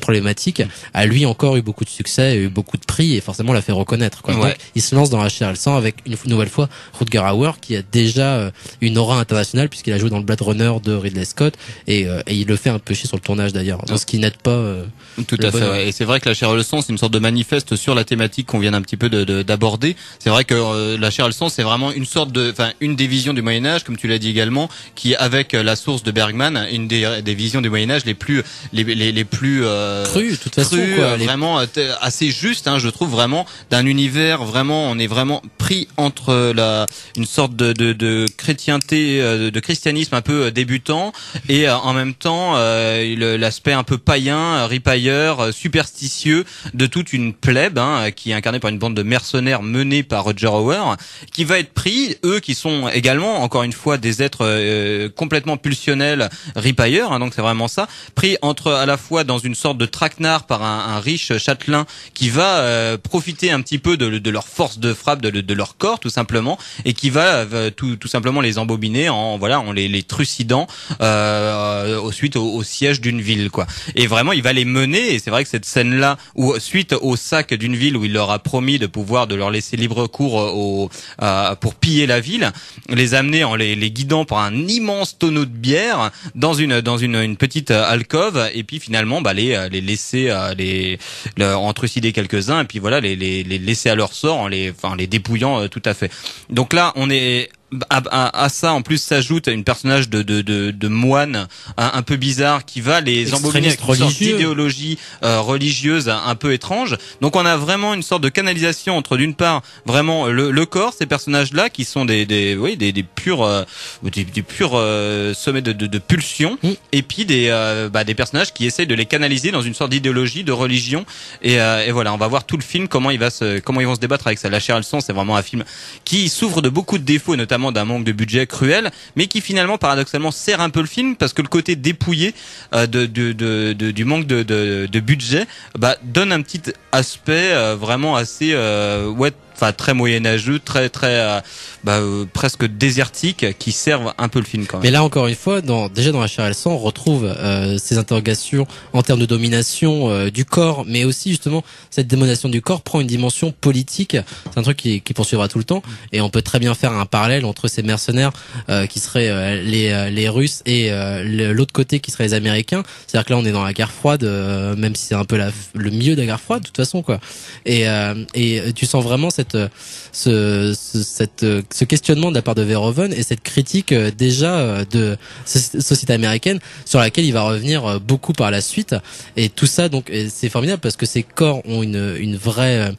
problématiques, a lui encore eu beaucoup de succès, eu beaucoup de prix et forcément l'a fait reconnaître, quoi. Ouais. Donc il se lance dans La Chair et le Sang avec une nouvelle fois Rutger Hauer, qui a déjà une aura internationale puisqu'il a joué dans le Blade Runner de Ridley Scott, et il le fait un peu chier sur le tournage d'ailleurs, donc ce qui n'aide pas tout à fait. Ouais. Et c'est vrai que La Chair et le Sang, c'est une sorte de manifeste sur la thématique qu'on vient un petit peu d'aborder. C'est vrai que La Chair et le Sang, c'est vraiment une sorte de, enfin une des visions du Moyen-Âge, comme tu l'as dit également, qui avec La Source de Bergman, une des visions du Moyen-Âge les plus crues, de toute façon, quoi, vraiment assez juste, hein, je trouve, vraiment d'un univers, vraiment on est vraiment pris entre une sorte de chrétienté, de christianisme un peu débutant, et en même temps l'aspect un peu païen, ripailleur, superstitieux de toute une plèbe, hein, qui est incarnée par une bande de mercenaires menée par Rutger Hauer, qui va être pris, eux qui sont également encore une fois des êtres complètement pulsionnels, ripailleurs, hein, donc c'est vraiment ça, pris entre à la fois dans une sorte de traquenard par un riche châtelain qui va profiter un petit peu de leur force de frappe, de leur corps tout simplement, et qui va tout simplement les embobiner en les trucidant suite au siège d'une ville, quoi. Et vraiment il va les mener, et c'est vrai que cette scène là où suite au sac d'une ville où il leur a promis de pouvoir de leur laisser libre cours pour piller la ville, les amener en les guidant par un immense tonneau de bière dans une petite alcôve, et puis finalement bah les laisser en trucider quelques-uns, et puis voilà les laisser à leur sort en les dépouillant tout à fait. Donc là on est à ça, en plus s'ajoute une personnage de moine un peu bizarre qui va les embobiner avec une sorte d'idéologie religieuse un peu étrange. Donc on a vraiment une sorte de canalisation entre d'une part vraiment le corps, ces personnages là qui sont des purs sommets de pulsions, et puis des personnages qui essayent de les canaliser dans une sorte d'idéologie, de religion, et voilà, on va voir tout le film comment ils vont se débattre avec ça. La Chair et le Sang, c'est vraiment un film qui souffre de beaucoup de défauts, notamment d'un manque de budget cruel, mais qui finalement paradoxalement sert un peu le film, parce que le côté dépouillé du manque de budget donne un petit aspect vraiment assez très moyenâgeux, très presque désertique, qui servent un peu le film quand même. Mais là encore une fois, déjà dans La Chair et le Sang, on retrouve ces interrogations en termes de domination du corps, mais aussi justement cette domination du corps prend une dimension politique. C'est un truc qui poursuivra tout le temps, et on peut très bien faire un parallèle entre ces mercenaires qui seraient les Russes et l'autre côté qui seraient les Américains. C'est-à-dire que là on est dans la guerre froide, même si c'est un peu le milieu de la guerre froide de toute façon, quoi. Et tu sens vraiment ce questionnement de la part de Verhoeven, et cette critique déjà de société américaine sur laquelle il va revenir beaucoup par la suite. Et tout ça, donc, c'est formidable parce que ces corps ont une vraie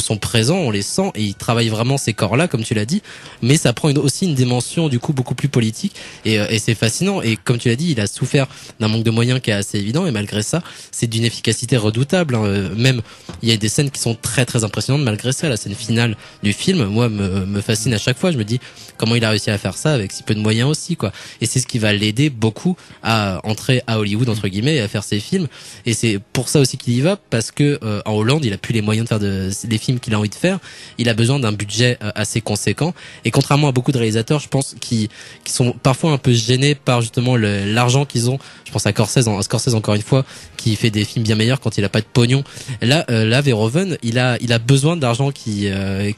sont présents, on les sent, et il travaille vraiment ces corps-là, comme tu l'as dit, mais ça prend aussi une dimension du coup beaucoup plus politique, et c'est fascinant. Et comme tu l'as dit, il a souffert d'un manque de moyens qui est assez évident, et malgré ça, c'est d'une efficacité redoutable, hein. Même il y a des scènes qui sont très très impressionnantes malgré ça. La scène finale du film, moi, me fascine à chaque fois. Je me dis comment il a réussi à faire ça avec si peu de moyens aussi, quoi. Et c'est ce qui va l'aider beaucoup à entrer à Hollywood, entre guillemets, et à faire ses films. Et c'est pour ça aussi qu'il y va, parce que en Hollande, il a plus les moyens de faire les films qu'il a envie de faire. Il a besoin d'un budget assez conséquent. Et contrairement à beaucoup de réalisateurs, je pense, qui sont parfois un peu gênés par justement l'argent qu'ils ont. Je pense à Scorsese encore une fois, qui fait des films bien meilleurs quand il a pas de pognon. Là, Verhoeven, il a besoin d'argent qui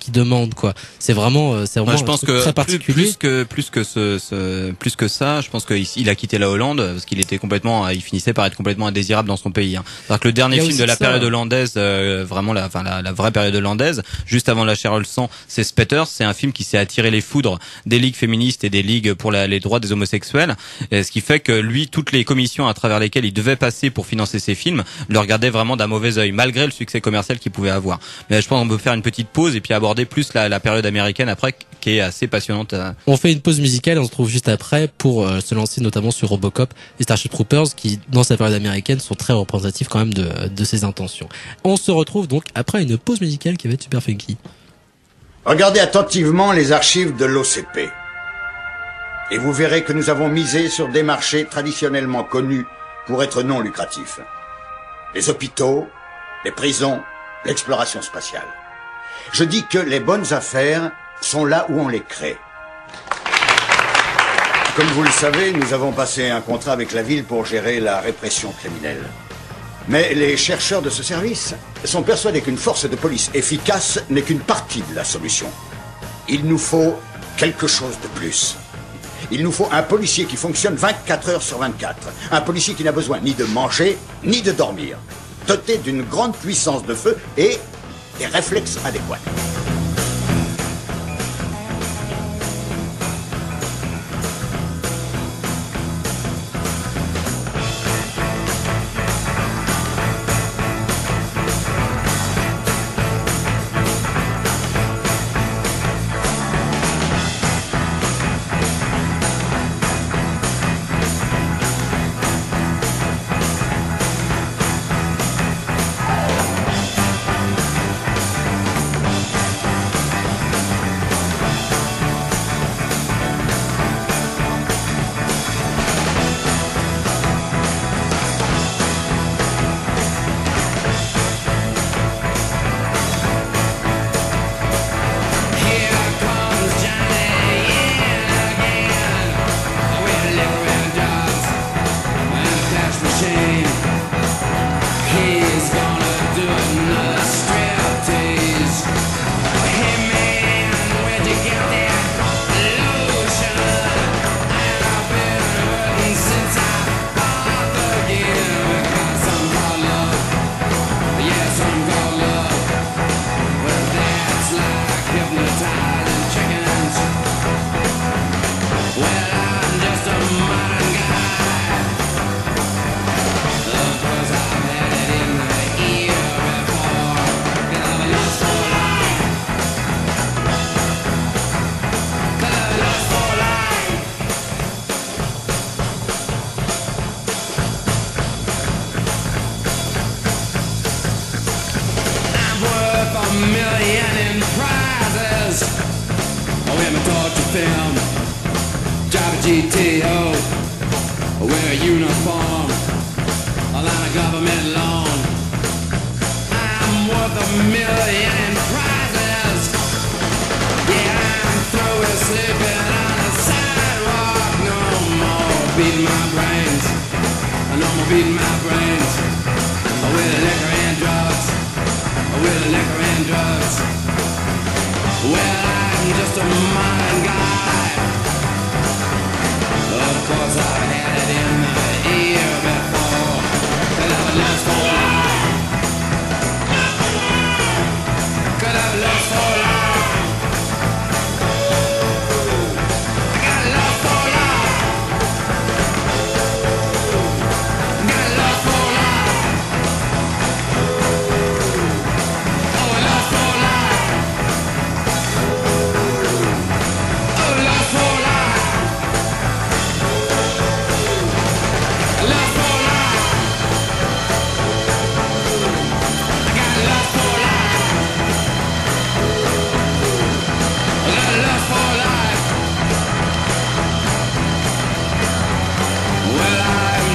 demande, quoi. C'est vraiment je pense que très particulier. Plus que ça, je pense qu'il a quitté la Hollande parce qu'il était il finissait par être complètement indésirable dans son pays, hein. C'est-à-dire que le dernier film de la période hollandaise, vraiment la vraie période hollandaise, juste avant La Chair et le Sang, c'est Spetters. C'est un film qui s'est attiré les foudres des ligues féministes et des ligues pour les droits des homosexuels. Et ce qui fait que lui, toutes les commissions à travers lesquelles il devait passer pour financer ses films, le regardait vraiment d'un mauvais œil, malgré le succès commercial qu'il pouvait avoir. Mais je pense qu'on peut faire une petite pause et puis aborder plus la période américaine après, qui est assez passionnante. On fait une pause musicale et on se trouve juste après pour se lancer notamment sur Robocop et Starship Troopers, qui dans cette période américaine sont très représentatifs quand même de ses intentions. On se retrouve donc après une pause musicale qui va être super funky. Regardez attentivement les archives de l'OCP et vous verrez que nous avons misé sur des marchés traditionnellement connus pour être non lucratifs. Les hôpitaux, les prisons, l'exploration spatiale. Je dis que les bonnes affaires sont là où on les crée. Comme vous le savez, nous avons passé un contrat avec la ville pour gérer la répression criminelle. Mais les chercheurs de ce service sont persuadés qu'une force de police efficace n'est qu'une partie de la solution. Il nous faut quelque chose de plus. Il nous faut un policier qui fonctionne 24 heures sur 24. Un policier qui n'a besoin ni de manger, ni de dormir. Doté d'une grande puissance de feu et des réflexes adéquats.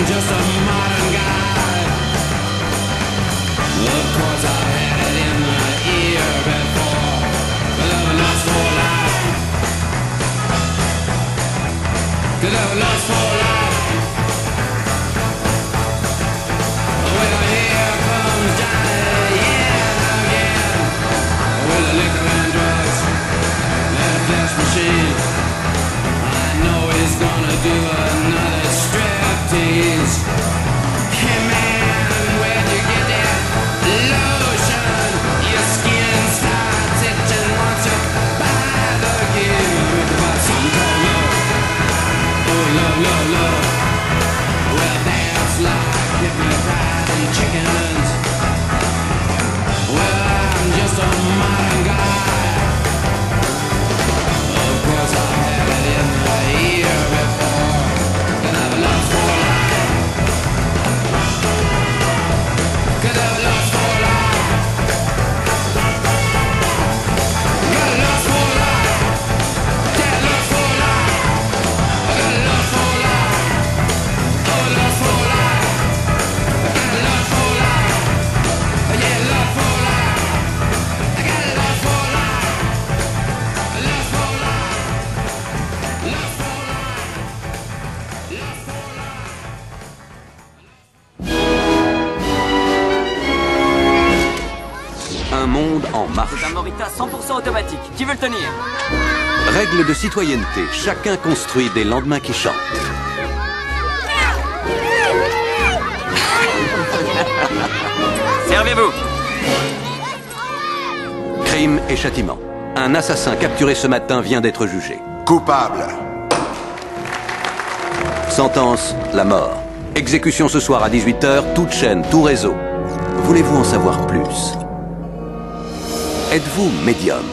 just a modern guy. Of course I had it in my ear before, but I've lost for life. Cause I've lost for life. Well, here comes Johnny, yeah, again. With the liquor and drugs, that flesh machine. I know he's gonna do another striptease. Hey man, where'd you get that lotion? Your skin starts itching once you buy the game. We can buy some called love. Oh, love, love, love. Well, that's like different fries and chickens. Well, I'm just a modern guy. Of course I had it in my ear before. Lost for life. Cause I've lost for life. Got lost for life. Got lost for life. Got lost for life. Oh, lost for life. Got lost for life. Yeah, lost for life. I got lost for life. Lost for life. Lost for life. Lost for life. Un monde en marche. C'est un Morita 100% automatique. Qui veut le tenir? Règle de citoyenneté. Chacun construit des lendemains qui chantent. Servez-vous. Crime et châtiment. Un assassin capturé ce matin vient d'être jugé. Coupable. Sentence, la mort. Exécution ce soir à 18 h, toute chaîne, tout réseau. Voulez-vous en savoir plus? Êtes-vous médium?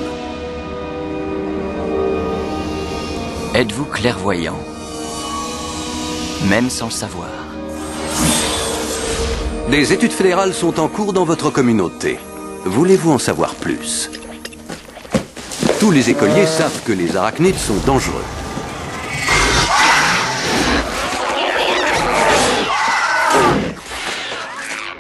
Êtes-vous clairvoyant? Même sans le savoir. Des études fédérales sont en cours dans votre communauté. Voulez-vous en savoir plus? Tous les écoliers savent que les arachnides sont dangereux.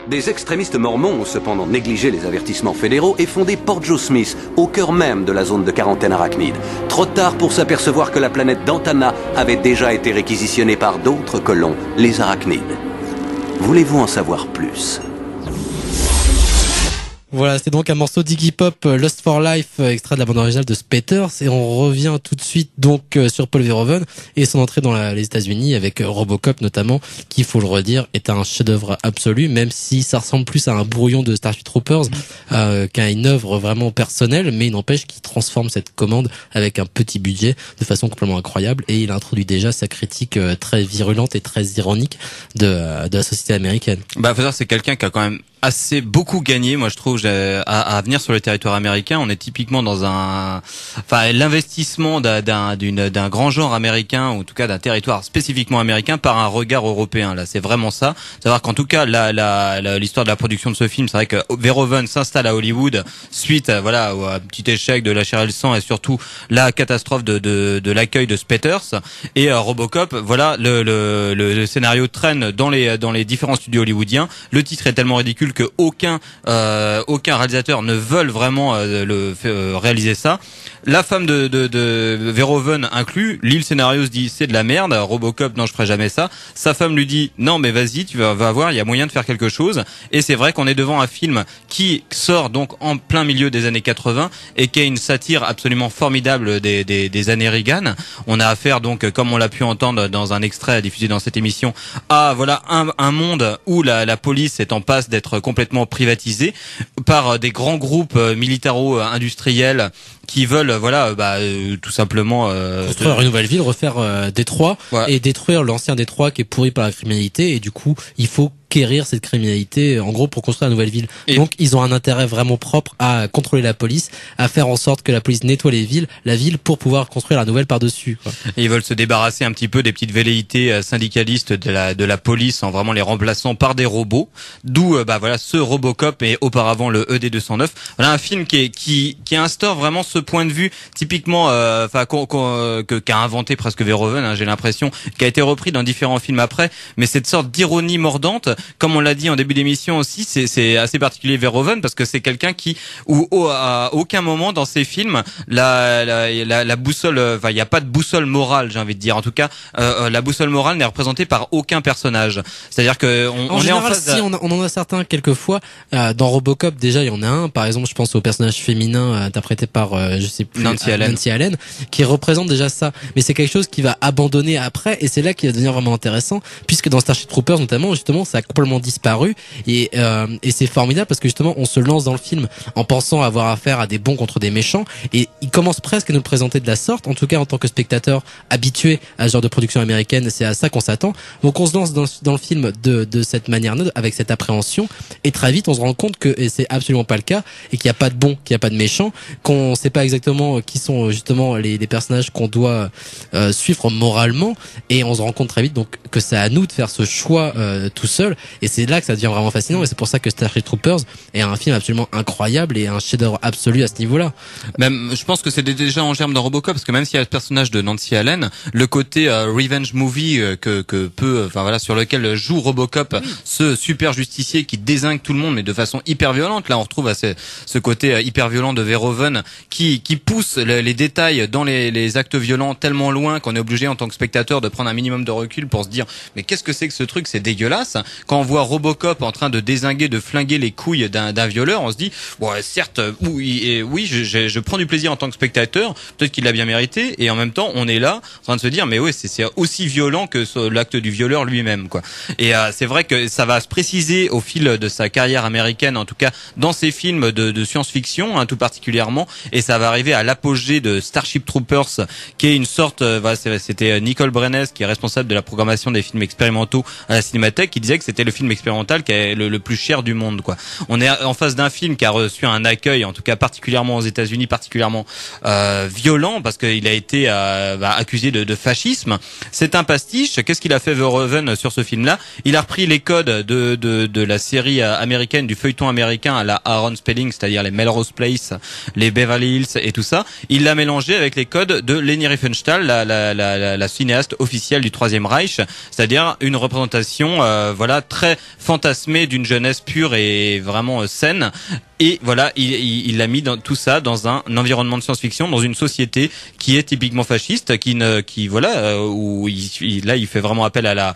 Des extrémistes mormons ont cependant négligé les avertissements fédéraux et fondé Port Joe Smith, au cœur même de la zone de quarantaine arachnide. Trop tard pour s'apercevoir que la planète d'Antana avait déjà été réquisitionnée par d'autres colons, les arachnides. Voulez-vous en savoir plus? Voilà, c'est donc un morceau d'Iggy Pop, Lost for Life, extrait de la bande originale de Spetters, et on revient tout de suite donc sur Paul Verhoeven et son entrée dans les États-Unis avec Robocop notamment, qui, faut le redire, est un chef-d'œuvre absolu, même si ça ressemble plus à un brouillon de Starship Troopers qu'à une œuvre vraiment personnelle, mais il n'empêche qu'il transforme cette commande avec un petit budget de façon complètement incroyable, et il introduit déjà sa critique très virulente et très ironique de la société américaine. Bah, faut dire, c'est quelqu'un qui a quand même assez beaucoup gagné, moi je trouve, à venir sur le territoire américain. On est typiquement dans un, enfin, l'investissement d'un grand genre américain, ou en tout cas d'un territoire spécifiquement américain, par un regard européen. Là, c'est vraiment ça. Savoir qu'en tout cas, l'histoire de la production de ce film, c'est vrai que Verhoeven s'installe à Hollywood suite, voilà, au petit échec de La Chair et le Sang et surtout la catastrophe de l'accueil de Spetters et Robocop. Voilà, le scénario traîne dans les différents studios hollywoodiens. Le titre est tellement ridicule que aucun réalisateur ne veut vraiment réaliser ça. La femme de Verhoeven inclus, lit le scénario, se dit c'est de la merde, Robocop, non je ferai jamais ça. Sa femme lui dit non mais vas-y, tu vas voir, il y a moyen de faire quelque chose. Et c'est vrai qu'on est devant un film qui sort donc en plein milieu des années 80 et qui est une satire absolument formidable des années Reagan. On a affaire donc, comme on l'a pu entendre dans un extrait diffusé dans cette émission, à voilà un monde où la police est en passe d'être complètement privatisé par des grands groupes militaro-industriels qui veulent, voilà, tout simplement construire une nouvelle ville, refaire Détroit, ouais, et détruire l'ancien Détroit qui est pourri par la criminalité. Et du coup, il faut conquérir cette criminalité, en gros, pour construire la nouvelle ville. Et donc, ils ont un intérêt vraiment propre à contrôler la police, à faire en sorte que la police nettoie les villes, la ville, pour pouvoir construire la nouvelle par-dessus, quoi. Et ils veulent se débarrasser un petit peu des petites velléités syndicalistes de la police, en vraiment les remplaçant par des robots. D'où, voilà, ce Robocop et auparavant le ED209. Voilà un film qui instaure vraiment ce point de vue typiquement, qu'a inventé presque Verhoeven, hein, j'ai l'impression, qui a été repris dans différents films après, mais cette sorte d'ironie mordante, comme on l'a dit en début d'émission aussi, c'est assez particulier Verhoeven, parce que c'est quelqu'un qui, ou à aucun moment dans ses films, la boussole, il n'y a pas de boussole morale, j'ai envie de dire. En tout cas, la boussole morale n'est représentée par aucun personnage. C'est-à-dire que on général, est en face. Si on en a certains quelquefois. Dans Robocop, déjà, il y en a un. Par exemple, je pense au personnage féminin interprété par, Nancy Allen, qui représente déjà ça. Mais c'est quelque chose qui va abandonner après, et c'est là qu'il va devenir vraiment intéressant, puisque dans Starship Troopers, notamment, justement, ça a complètement disparu, et c'est formidable parce que justement, on se lance dans le film en pensant avoir affaire à des bons contre des méchants, et il commence presque à nous le présenter de la sorte. En tout cas, en tant que spectateur habitué à ce genre de production américaine, c'est à ça qu'on s'attend. Donc, on se lance dans le film de cette manière-là, avec cette appréhension, et très vite, on se rend compte que c'est absolument pas le cas, et qu'il n'y a pas de bons, qu'il n'y a pas de méchants, qu'on sait pas exactement qui sont justement les personnages qu'on doit suivre moralement, et on se rend compte très vite donc que c'est à nous de faire ce choix tout seul, et c'est là que ça devient vraiment fascinant, et c'est pour ça que Starship Troopers est un film absolument incroyable et un chef-d'œuvre absolu à ce niveau-là. Même, je pense que c'est déjà en germe dans Robocop, parce que même s'il y a le personnage de Nancy Allen, le côté revenge movie sur lequel joue Robocop, oui, ce super justicier qui dézingue tout le monde mais de façon hyper violente, là on retrouve ce côté hyper violent de Verhoeven qui pousse les détails dans les actes violents tellement loin qu'on est obligé en tant que spectateur de prendre un minimum de recul pour se dire mais qu'est-ce que c'est que ce truc, c'est dégueulasse. Quand on voit Robocop en train de dézinguer, de flinguer les couilles d'un violeur, on se dit bon, certes, oui, je prends du plaisir en tant que spectateur, peut-être qu'il l'a bien mérité, et en même temps on est là en train de se dire mais ouais, c'est aussi violent que l'acte du violeur lui-même, quoi. Et c'est vrai que ça va se préciser au fil de sa carrière américaine, en tout cas dans ses films de science-fiction, hein, tout particulièrement, et ça va arriver à l'apogée de Starship Troopers, qui est une sorte, c'était Nicole Brennes qui est responsable de la programmation des films expérimentaux à la Cinémathèque, qui disait que c'était le film expérimental qui est le plus cher du monde, quoi. On est en face d'un film qui a reçu un accueil, en tout cas particulièrement aux États-Unis, particulièrement violent, parce qu'il a été accusé de fascisme. C'est un pastiche. Qu'est-ce qu'il a fait Verhoeven sur ce film-là? Il a repris les codes de la série américaine, du feuilleton américain à la Aaron Spelling, c'est-à-dire les Melrose Place, les Beverly Hills et tout ça. Il l'a mélangé avec les codes de Leni Riefenstahl, la cinéaste officielle du Troisième Reich, c'est-à-dire une représentation très fantasmée d'une jeunesse pure et vraiment saine. Et voilà, il l'a mis dans tout ça dans un environnement de science-fiction, dans une société qui est typiquement fasciste, il fait vraiment appel à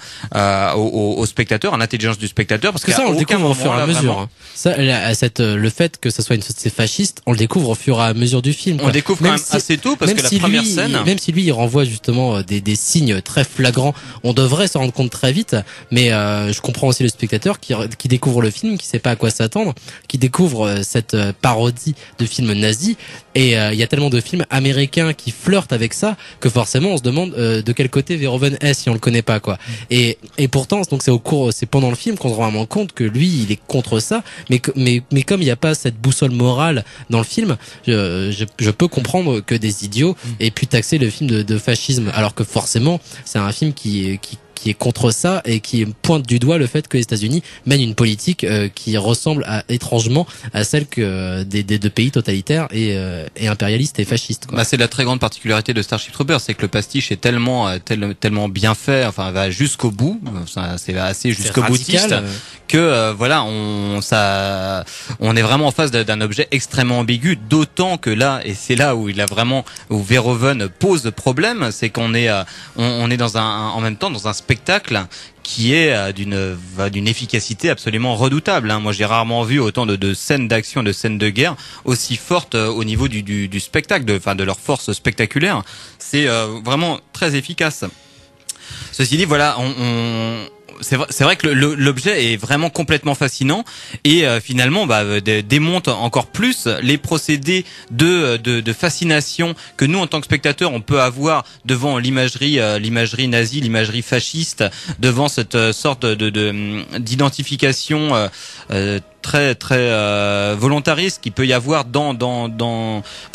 au spectateur, à l'intelligence du spectateur, parce que ça on le découvre au fur et à mesure. Ça, le fait que ça soit une société fasciste, on le découvre au fur et à mesure du film, quoi. On le découvre quand même assez tôt, parce que la première scène, même si lui il renvoie justement des signes très flagrants, on devrait s'en rendre compte très vite, mais je comprends aussi le spectateur qui découvre le film, qui sait pas à quoi s'attendre, qui découvre cette parodie de films nazis, et il y a tellement de films américains qui flirtent avec ça que forcément on se demande de quel côté Verhoeven est si on le connaît pas, quoi. Et pourtant donc c'est pendant le film qu'on se rend vraiment compte que lui il est contre ça, mais comme il n'y a pas cette boussole morale dans le film, je peux comprendre que des idiots aient pu taxer le film de fascisme, alors que forcément c'est un film qui est contre ça et qui pointe du doigt le fait que les États-Unis mènent une politique qui ressemble étrangement à celle que des pays totalitaires et impérialistes et fascistes, quoi. Bah c'est la très grande particularité de Starship Troopers, c'est que le pastiche est tellement bien fait, va jusqu'au bout, c'est assez jusqu'au boutiste, que on est vraiment en face d'un objet extrêmement ambigu, d'autant que là, et c'est là où où Verhoeven pose problème, c'est qu'on est on est dans en même temps dans un spectacle qui est d'une efficacité absolument redoutable, hein. Moi, j'ai rarement vu autant de scènes d'action, de scènes de guerre aussi fortes au niveau du spectacle, de leur force spectaculaire. C'est vraiment très efficace. Ceci dit, voilà, on c'est vrai que l'objet est vraiment complètement fascinant et finalement démonte encore plus les procédés de fascination que nous en tant que spectateurs on peut avoir devant l'imagerie nazie, l'imagerie fasciste, devant cette sorte d'identification très volontariste qu'il peut y avoir dans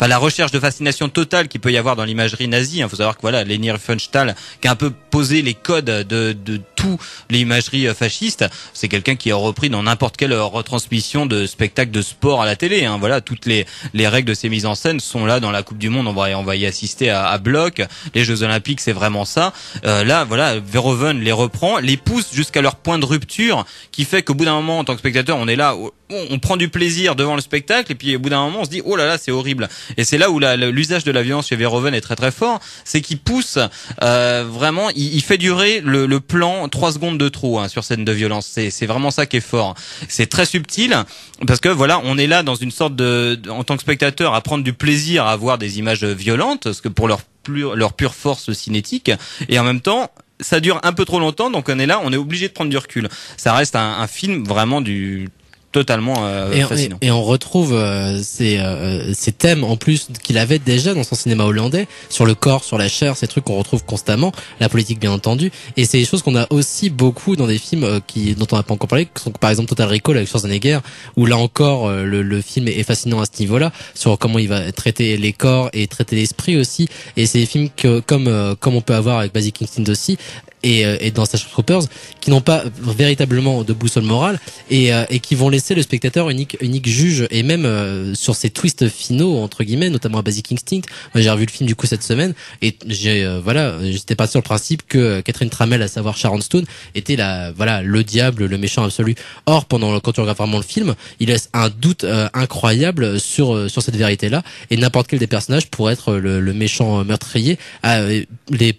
la recherche de fascination totale qu'il peut y avoir dans l'imagerie nazie. Il faut savoir que voilà, Leni Riefenstahl qui a un peu posé les codes de tout l'imagerie fasciste, c'est quelqu'un qui a repris dans n'importe quelle retransmission de spectacle de sport à la télé, hein. Voilà, toutes les règles de ses mises en scène sont là. Dans la Coupe du Monde, on va y assister à bloc. Les Jeux Olympiques, c'est vraiment ça. Là, voilà, Verhoeven les reprend, les pousse jusqu'à leur point de rupture, qui fait qu'au bout d'un moment, en tant que spectateur, on est là, on prend du plaisir devant le spectacle, et puis au bout d'un moment on se dit oh là là, c'est horrible. Et c'est là où l'usage de la violence chez Verhoeven est très très fort, c'est qu'il pousse vraiment, il fait durer le plan 3 secondes de trop, hein, sur scène de violence. C'est vraiment ça qui est fort. C'est très subtil parce que voilà, on est là dans une sorte de, en tant que spectateur, à prendre du plaisir à voir des images violentes, parce que pour leur pure force cinétique, et en même temps ça dure un peu trop longtemps, donc on est là, on est obligé de prendre du recul. Ça reste un film vraiment totalement fascinant. Et on retrouve ces thèmes en plus qu'il avait déjà dans son cinéma hollandais, sur le corps, sur la chair, ces trucs qu'on retrouve constamment, la politique bien entendu, et c'est des choses qu'on a aussi beaucoup dans des films dont on n'a pas encore parlé, qui sont par exemple Total Recall avec Schwarzenegger, où là encore le film est fascinant à ce niveau-là, sur comment il va traiter les corps et traiter l'esprit aussi, et c'est des films que comme on peut avoir avec Basic Instinct aussi, et dans Starship Troopers, qui n'ont pas véritablement de boussole morale et qui vont laisser le spectateur unique juge, et même sur ces twists finaux entre guillemets, notamment à Basic Instinct. Moi, j'ai revu le film du coup cette semaine, et j'étais parti sur le principe que Catherine Tramell, à savoir Sharon Stone, était le diable, le méchant absolu. Or quand tu regardes vraiment le film, il laisse un doute incroyable sur cette vérité là, et n'importe quel des personnages pourrait être le méchant meurtrier.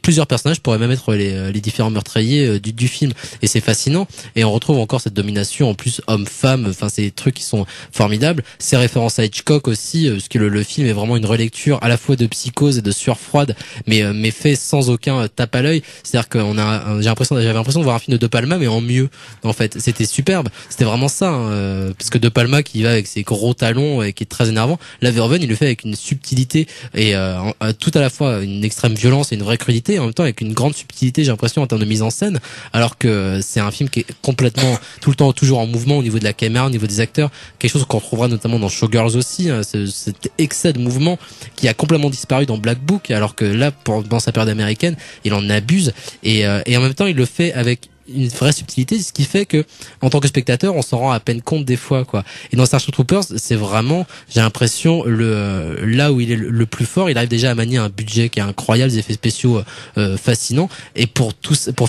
Plusieurs personnages pourraient même être les différents meurtriers du film, et c'est fascinant. Et on retrouve encore cette domination en plus homme-femme, enfin ces trucs qui sont formidables, ces références à Hitchcock aussi, parce que le film est vraiment une relecture à la fois de Psychose et de Sueur froide, mais fait sans aucun tape à l'œil. C'est-à-dire qu'on a, j'avais l'impression de voir un film de De Palma mais en mieux, en fait. C'était superbe, c'était vraiment ça, hein, parce que De Palma qui va avec ses gros talons et qui est très énervant, là Verhoeven il le fait avec une subtilité et tout à la fois une extrême violence et une vraie crudité, et en même temps avec une grande subtilité, j'ai l'impression, en termes de mise en scène, alors que c'est un film qui est complètement tout le temps toujours en mouvement au niveau de la caméra, au niveau des acteurs, quelque chose qu'on retrouvera notamment dans Showgirls aussi, hein, cet excès de mouvement qui a complètement disparu dans Black Book, alors que là dans sa période américaine il en abuse, et en même temps il le fait avec une vraie subtilité, ce qui fait que en tant que spectateur on s'en rend à peine compte des fois, quoi. Et dans Starship Troopers, c'est vraiment, j'ai l'impression, là où il est le plus fort. Il arrive déjà à manier un budget qui est incroyable, des effets spéciaux fascinants, et pour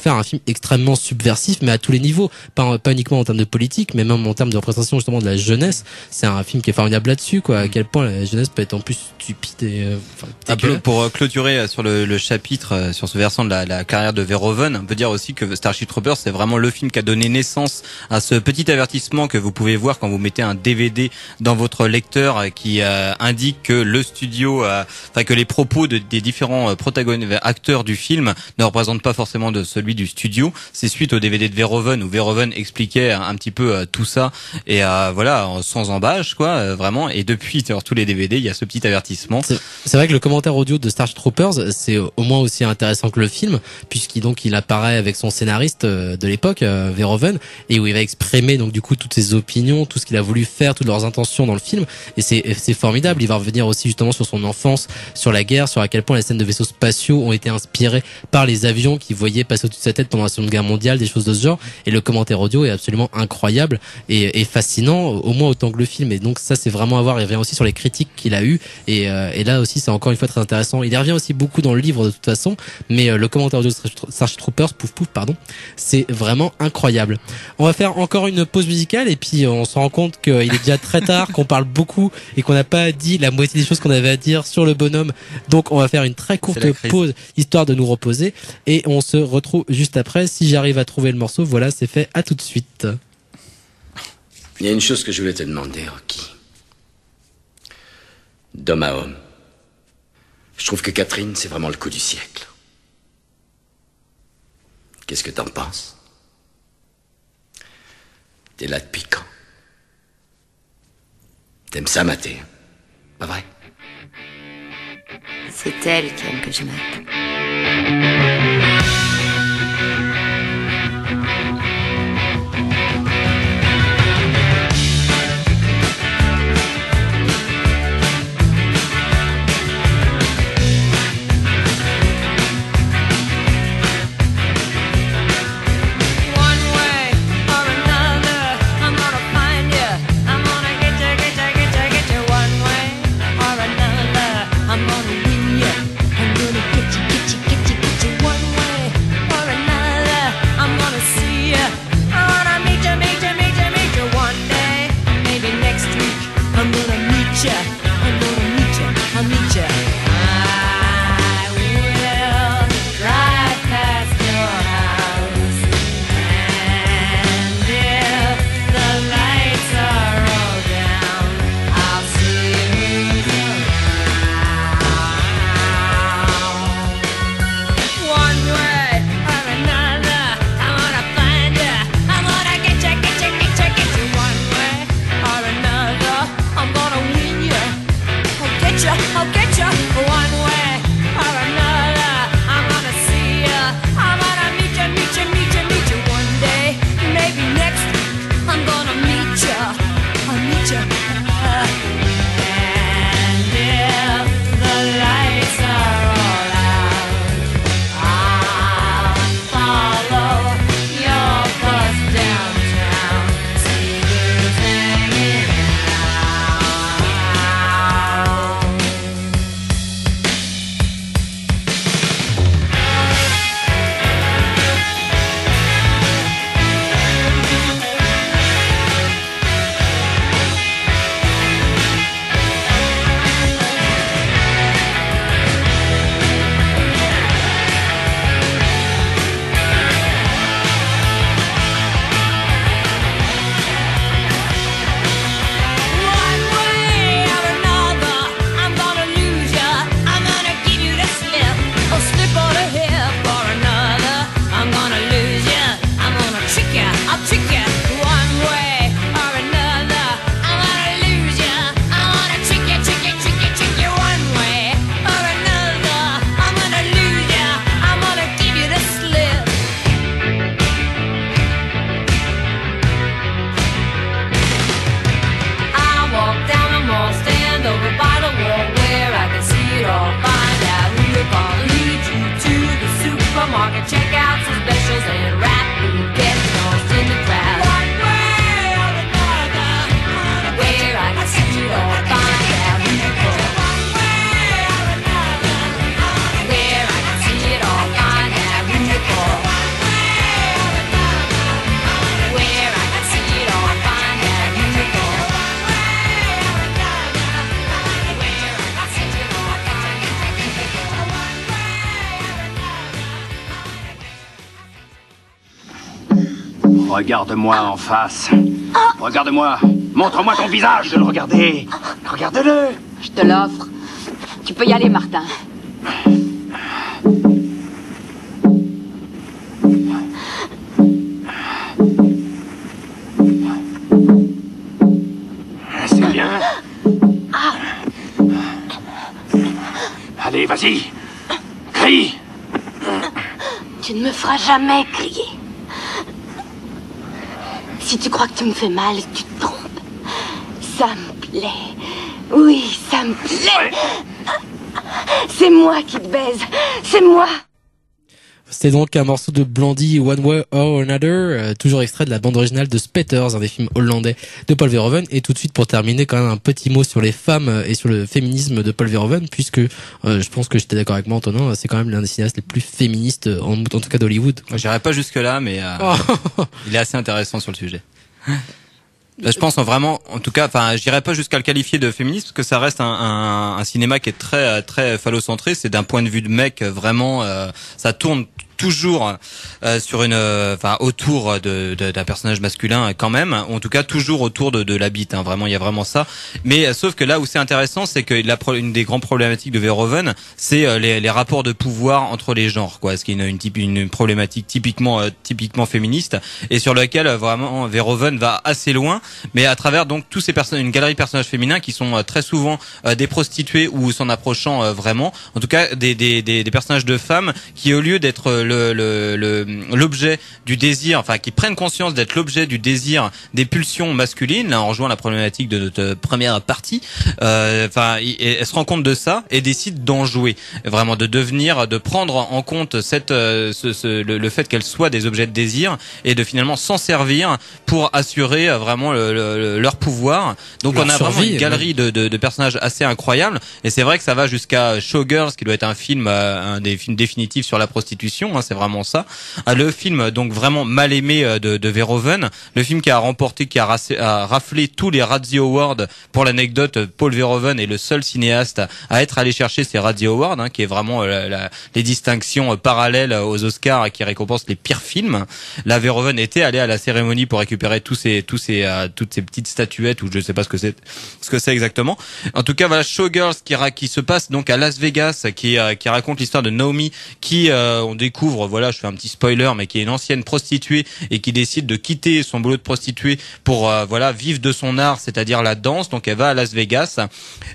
faire un film extrêmement subversif, mais à tous les niveaux, pas uniquement en termes de politique, mais même en termes de représentation justement de la jeunesse. C'est un film qui est formidable là-dessus, quoi, à quel point la jeunesse peut être en plus stupide et pour clôturer sur le chapitre sur ce versant de la carrière de Verhoeven, on peut dire aussi que Starship Troopers, c'est vraiment le film qui a donné naissance à ce petit avertissement que vous pouvez voir quand vous mettez un DVD dans votre lecteur, qui indique que le studio, que les propos des différents protagonistes, acteurs du film ne représentent pas forcément celui du studio. C'est suite au DVD de Verhoeven, où Verhoeven expliquait un petit peu tout ça, et sans embâche, quoi, vraiment. Et depuis, sur tous les DVD, il y a ce petit avertissement. C'est vrai que le commentaire audio de Starship Troopers, c'est au moins aussi intéressant que le film, puisqu'il apparaît avec son scénariste de l'époque, Verhoeven, et où il va exprimer donc du coup toutes ses opinions, tout ce qu'il a voulu faire, toutes leurs intentions dans le film, et c'est formidable. Il va revenir aussi justement sur son enfance, sur la guerre, sur à quel point les scènes de vaisseaux spatiaux ont été inspirées par les avions qu'il voyait passer au-dessus de sa tête pendant la Seconde Guerre mondiale, des choses de ce genre, et le commentaire audio est absolument incroyable et fascinant, au moins autant que le film. Et donc ça, c'est vraiment à voir. Il revient aussi sur les critiques qu'il a eues, et là aussi c'est encore une fois très intéressant. Il y revient aussi beaucoup dans le livre de toute façon, mais le commentaire audio de Starship Troopers, c'est vraiment incroyable. On va faire encore une pause musicale, et puis on se rend compte qu'il est déjà très tard, qu'on parle beaucoup et qu'on n'a pas dit la moitié des choses qu'on avait à dire sur le bonhomme. Donc on va faire une très courte pause, histoire de nous reposer, et on se retrouve juste après. Si j'arrive à trouver le morceau, voilà, c'est fait. À tout de suite. Il y a une chose que je voulais te demander, Rocky. D'homme à homme, je trouve que Catherine, c'est vraiment le coup du siècle. Qu'est-ce que t'en penses? T'es là depuis quand? T'aimes ça mater, pas vrai? C'est elle qui aime que je mate. Regarde-moi en face. Regarde-moi. Montre-moi ton visage. Je veux le regarder. Regarde-le. Je te l'offre. Tu peux y aller, Martin. C'est bien. Allez, vas-y. Crie. Tu ne me feras jamais crier. Si tu crois que tu me fais mal, tu te trompes. Ça me plaît. Oui, ça me plaît. C'est moi qui te baise. C'est moi. C'était donc un morceau de Blondie, One Way or Another, toujours extrait de la bande originale de Spetters, un des films hollandais de Paul Verhoeven. Et tout de suite, pour terminer, quand même un petit mot sur les femmes et sur le féminisme de Paul Verhoeven, puisque je pense que j'étais d'accord avec moi, Antonin, c'est quand même l'un des cinéastes les plus féministes, en tout cas d'Hollywood. J'irai pas jusque-là, mais il est assez intéressant sur le sujet. Je pense vraiment, en tout cas, enfin, j'irai pas jusqu'à le qualifier de féministe parce que ça reste un cinéma qui est très phallocentré. C'est d'un point de vue de mec, vraiment, ça tourne toujours sur une, enfin autour d'un personnage masculin quand même, en tout cas toujours autour de la bite. Hein, vraiment, il y a vraiment ça. Mais sauf que là où c'est intéressant, c'est que une des grandes problématiques de Verhoeven, c'est les rapports de pouvoir entre les genres, quoi. Ce qui est une problématique typiquement féministe et sur laquelle vraiment Verhoeven va assez loin, mais à travers donc tous ces personnes, une galerie de personnages féminins qui sont très souvent des prostituées ou s'en approchant vraiment, en tout cas des personnages de femmes qui au lieu d'être l'objet du désir, enfin qui prennent conscience d'être l'objet du désir, des pulsions masculines, là en rejoint la problématique de notre première partie, enfin elle se rend compte de ça et décide d'en jouer, vraiment de prendre en compte le fait qu'elles soient des objets de désir et de finalement s'en servir pour assurer vraiment leur pouvoir. Donc on a survie, vraiment une galerie de personnages assez incroyables et c'est vrai que ça va jusqu'à Showgirls qui doit être un des films définitifs sur la prostitution, hein, c'est vraiment ça. Le film donc vraiment mal aimé de Verhoeven, le film qui a raflé tous les Radio Awards. Pour l'anecdote, Paul Verhoeven est le seul cinéaste à être allé chercher ces Radio Awards, hein, qui est vraiment les distinctions parallèles aux Oscars qui récompensent les pires films. Là, Verhoeven était allé à la cérémonie pour récupérer toutes ces petites statuettes ou je ne sais pas ce que c'est exactement. En tout cas, voilà Showgirls qui se passe donc à Las Vegas, qui raconte l'histoire de Naomi qui on découvre, voilà, je fais un petit spoiler, mais qui est une ancienne prostituée et qui décide de quitter son boulot de prostituée pour voilà vivre de son art, c'est-à-dire la danse. Donc elle va à Las Vegas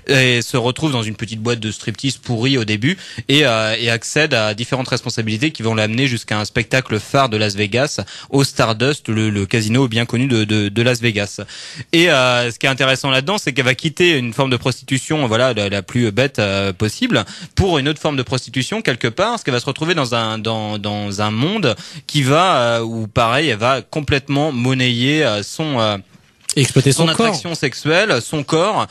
et se retrouve dans une petite boîte de striptease pourrie au début et accède à différentes responsabilités qui vont l'amener jusqu'à un spectacle phare de Las Vegas, au Stardust, le casino bien connu de Las Vegas. Et ce qui est intéressant là-dedans, c'est qu'elle va quitter une forme de prostitution, voilà, la plus bête possible, pour une autre forme de prostitution quelque part, parce qu'elle va se retrouver dans un monde qui va où pareil, elle va complètement monnayer exploiter son attraction corps. Sexuelle, son corps,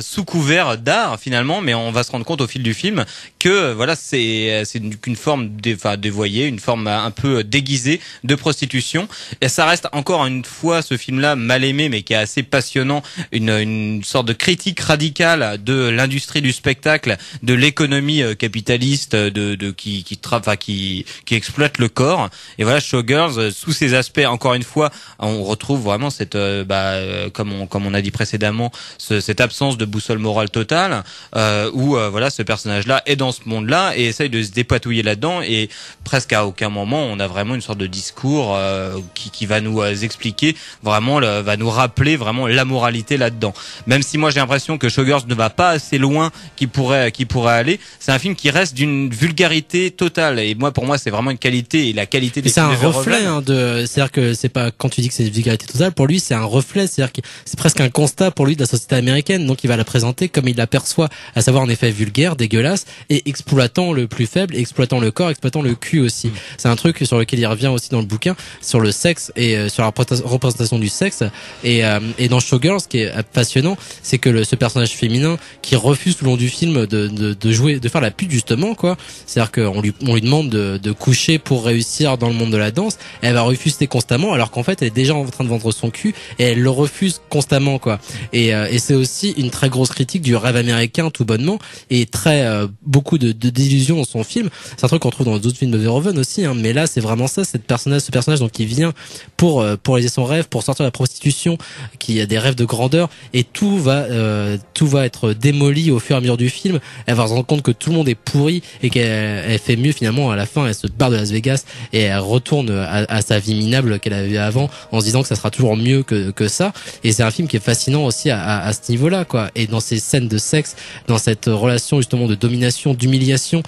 sous couvert d'art finalement, mais on va se rendre compte au fil du film que voilà c'est qu'une forme dévoyée, une forme un peu déguisée de prostitution. Et ça reste encore une fois ce film-là mal aimé, mais qui est assez passionnant, une sorte de critique radicale de l'industrie du spectacle, de l'économie capitaliste, qui exploite le corps. Et voilà Showgirls, sous ces aspects encore une fois, on retrouve vraiment cette comme on a dit précédemment, cette absence de boussole morale totale, où voilà ce personnage-là est dans ce monde-là et essaye de se dépatouiller là-dedans, et presque à aucun moment on a vraiment une sorte de discours qui va nous expliquer vraiment, va nous rappeler vraiment la moralité là-dedans. Même si moi j'ai l'impression que Showgirls ne va pas assez loin qui pourrait aller, c'est un film qui reste d'une vulgarité totale, et pour moi c'est vraiment une qualité, et la qualité des films. C'est un reflet, hein, c'est-à-dire que c'est pas, quand tu dis que c'est une vulgarité totale, pour lui c'est un reflet, c'est-à-dire que c'est presque un constat pour lui de la société américaine, donc il va la présenter comme il l'aperçoit, à savoir en effet vulgaire, dégueulasse, et exploitant le plus faible, exploitant le corps, exploitant le cul aussi. C'est un truc sur lequel il revient aussi dans le bouquin, sur le sexe et sur la représentation du sexe, et dans Showgirls, ce qui est passionnant, c'est que ce personnage féminin qui refuse tout le long du film de jouer, de faire la pute justement, quoi, c'est-à-dire qu'on lui demande de coucher pour réussir dans le monde de la danse, elle va refuser constamment, alors qu'en fait elle est déjà en train de vendre son cul et elle le refuse constamment, quoi. Et c'est aussi une très grosse critique du rêve américain tout bonnement, et très beaucoup de désillusions dans son film. C'est un truc qu'on trouve dans d'autres films de Verhoeven aussi, hein, mais là c'est vraiment ça, ce personnage donc qui vient pour réaliser son rêve, pour sortir de la prostitution, qui a des rêves de grandeur, et tout va être démoli au fur et à mesure du film. Elle va se rendre compte que tout le monde est pourri et qu'elle fait mieux finalement. À la fin elle se barre de Las Vegas et elle retourne à sa vie minable qu'elle avait avant, en se disant que ça sera toujours mieux que ça. Et c'est un film qui est fascinant aussi à ce niveau-là, quoi. Et dans ces scènes de sexe, dans cette relation justement de domination, d'humiliation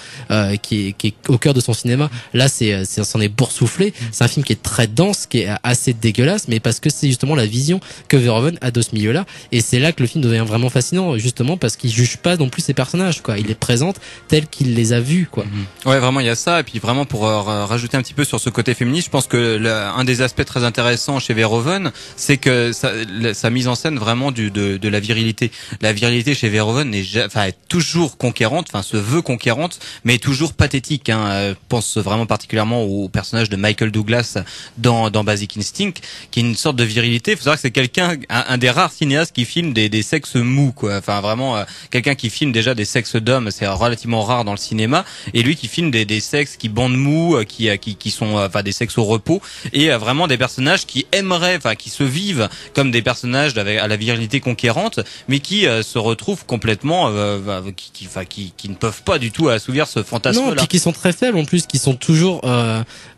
qui est au cœur de son cinéma, là c'est s'en est boursouflé. C'est un film qui est très dense, qui est assez dégueulasse, mais parce que c'est justement la vision que Verhoeven a de ce milieu-là, et c'est là que le film devient vraiment fascinant, justement parce qu'il juge pas non plus ses personnages, quoi. Il les présente tels qu'il les a vus, quoi. Ouais, vraiment il y a ça. Et puis vraiment pour rajouter un petit peu sur ce côté féministe, je pense que un des aspects très intéressants chez Verhoeven, c'est c'est que sa mise en scène vraiment de la virilité. La virilité chez Verhoeven est toujours conquérante, enfin se veut conquérante, mais toujours pathétique. Hein. Pense vraiment particulièrement au personnage de Michael Douglas dans Basic Instinct, qui est une sorte de virilité. Il faut savoir que c'est quelqu'un, un des rares cinéastes qui filme des sexes mous, quoi. Enfin vraiment quelqu'un qui filme déjà des sexes d'hommes, c'est relativement rare dans le cinéma. Et lui qui filme des sexes qui bandent mous, qui sont des sexes au repos, et vraiment des personnages qui aimeraient, qui se vivent comme des personnages à la virilité conquérante, mais qui se retrouvent complètement, qui ne peuvent pas du tout assouvir ce fantasme-là. Non, puis qui sont très faibles en plus, qui sont toujours.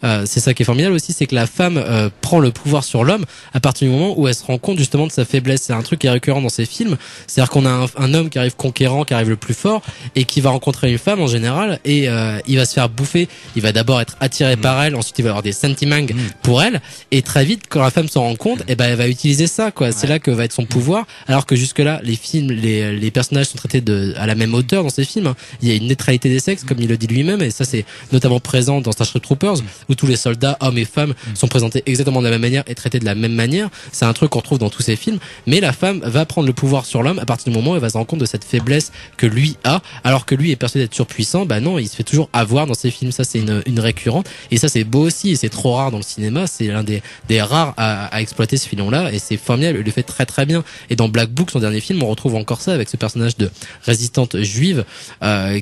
C'est ça qui est formidable aussi, c'est que la femme prend le pouvoir sur l'homme à partir du moment où elle se rend compte justement de sa faiblesse. C'est un truc qui est récurrent dans ces films, c'est-à-dire qu'on a un homme qui arrive conquérant, qui arrive le plus fort, et qui va rencontrer une femme en général, et il va se faire bouffer. Il va d'abord être attiré par elle, ensuite il va avoir des sentiments pour elle, et très vite quand la femme s'en rend compte, et ben elle va utiliser ça, quoi. Ouais. C'est là que va être son pouvoir, alors que jusque là les films, les personnages sont traités à la même hauteur dans ces films. Il y a une neutralité des sexes, comme il le dit lui-même, et ça c'est notamment présent dans Starship Troopers, où tous les soldats, hommes et femmes, sont présentés exactement de la même manière et traités de la même manière. C'est un truc qu'on retrouve dans tous ces films, mais la femme va prendre le pouvoir sur l'homme à partir du moment où elle va se rendre compte de cette faiblesse que lui a, alors que lui est persuadé d'être surpuissant. Bah non, il se fait toujours avoir dans ces films. Ça c'est une récurrente, et ça c'est beau aussi, et c'est trop rare dans le cinéma. C'est l'un des rares à exploiter ce filon-là, et c'est formidable. Il le fait très très bien. Et dans Black Book, son dernier film, on retrouve encore ça, avec ce personnage de résistante juive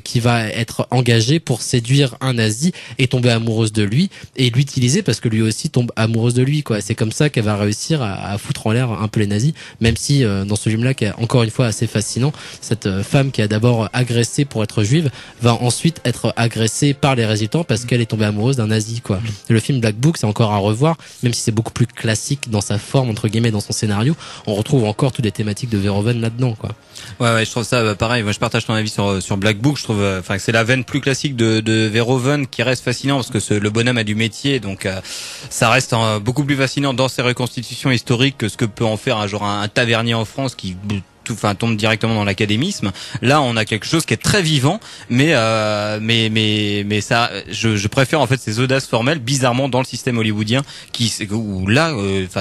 qui va être engagée pour séduire un nazi et tomber amoureuse de lui et l'utiliser parce que lui aussi tombe amoureuse de lui, quoi. C'est comme ça qu'elle va réussir à foutre en l'air un peu les nazis, même si dans ce film-là, qui est encore une fois assez fascinant, cette femme qui a d'abord agressé pour être juive va ensuite être agressée par les résistants parce qu'elle est tombée amoureuse d'un nazi, quoi. Le film Black Book, c'est encore à revoir, même si c'est beaucoup plus classique dans sa forme, entre guillemets, dans son scénario. On retrouve encore toutes les thématiques de Verhoeven là-dedans, quoi. Ouais, je trouve ça pareil. Moi, je partage ton avis sur Black Book. Je trouve, que c'est la veine plus classique de Verhoeven qui reste fascinant, parce que le bonhomme a du métier, donc ça reste beaucoup plus fascinant dans ses reconstitutions historiques que ce que peut en faire un tavernier en France qui tombe directement dans l'académisme. Là, on a quelque chose qui est très vivant, mais ça, je préfère en fait ces audaces formelles, bizarrement dans le système hollywoodien, où là,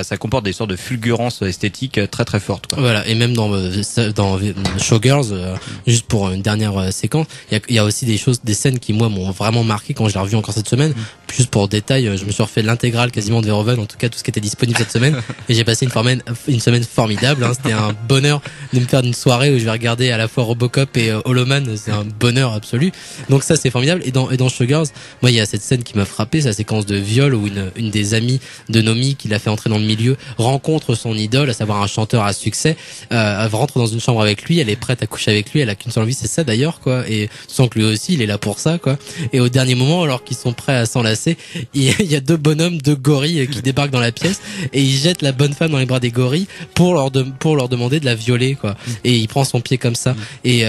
ça comporte des sortes de fulgurances esthétiques très très fortes, quoi. Voilà, et même dans Showgirls, juste pour une dernière séquence, il y a aussi des scènes qui moi m'ont vraiment marqué quand je l'ai revu encore cette semaine. Juste pour détail, je me suis refait l'intégrale quasiment de Verhoeven, en tout cas tout ce qui était disponible cette semaine, et j'ai passé une semaine formidable. Hein, c'était un bonheur. De me faire une soirée où je vais regarder à la fois Robocop et Hollow Man, c'est un bonheur absolu. Donc ça c'est formidable. Et dans Showgirls, moi il y a cette scène qui m'a frappé, sa séquence de viol où une des amies de Naomi, qui l'a fait entrer dans le milieu, rencontre son idole, à savoir un chanteur à succès, rentre dans une chambre avec lui, elle est prête à coucher avec lui, elle a qu'une seule envie, c'est ça d'ailleurs, quoi. Et sans que lui aussi il est là pour ça, quoi. Et au dernier moment, alors qu'ils sont prêts à s'enlacer, il y a deux bonhommes, deux gorilles qui débarquent dans la pièce et ils jettent la bonne femme dans les bras des gorilles pour leur demander de la violer, quoi. Et il prend son pied comme ça, et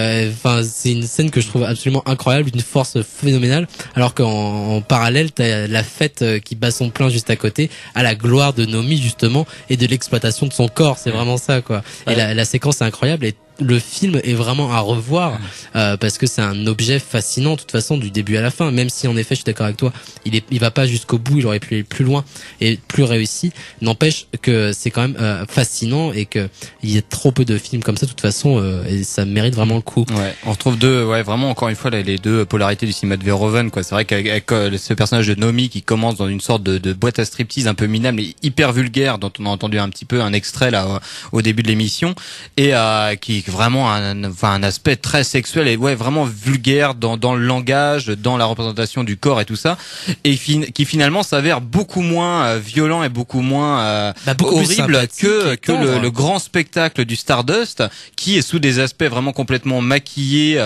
c'est une scène que je trouve absolument incroyable, d'une force phénoménale, alors qu'en parallèle t'as la fête qui bat son plein juste à côté, à la gloire de Naomi justement, et de l'exploitation de son corps. C'est vraiment ça, quoi. Et la séquence est incroyable, et le film est vraiment à revoir, parce que c'est un objet fascinant de toute façon du début à la fin, même si en effet je suis d'accord avec toi, il va pas jusqu'au bout, il aurait pu aller plus loin et plus réussi. N'empêche que c'est quand même fascinant, et que il y a trop peu de films comme ça de toute façon, et ça mérite vraiment le coup. Ouais, on retrouve vraiment encore une fois les deux polarités du cinéma de Verhoeven, quoi. C'est vrai qu'avec ce personnage de Naomi qui commence dans une sorte de boîte à striptease un peu minable et hyper vulgaire, dont on a entendu un petit peu un extrait là au début de l'émission, et qui vraiment un aspect très sexuel et vraiment vulgaire dans le langage, dans la représentation du corps et tout ça, et qui finalement s'avère beaucoup moins violent et beaucoup moins horrible que le grand spectacle du Stardust, qui est sous des aspects vraiment complètement maquillés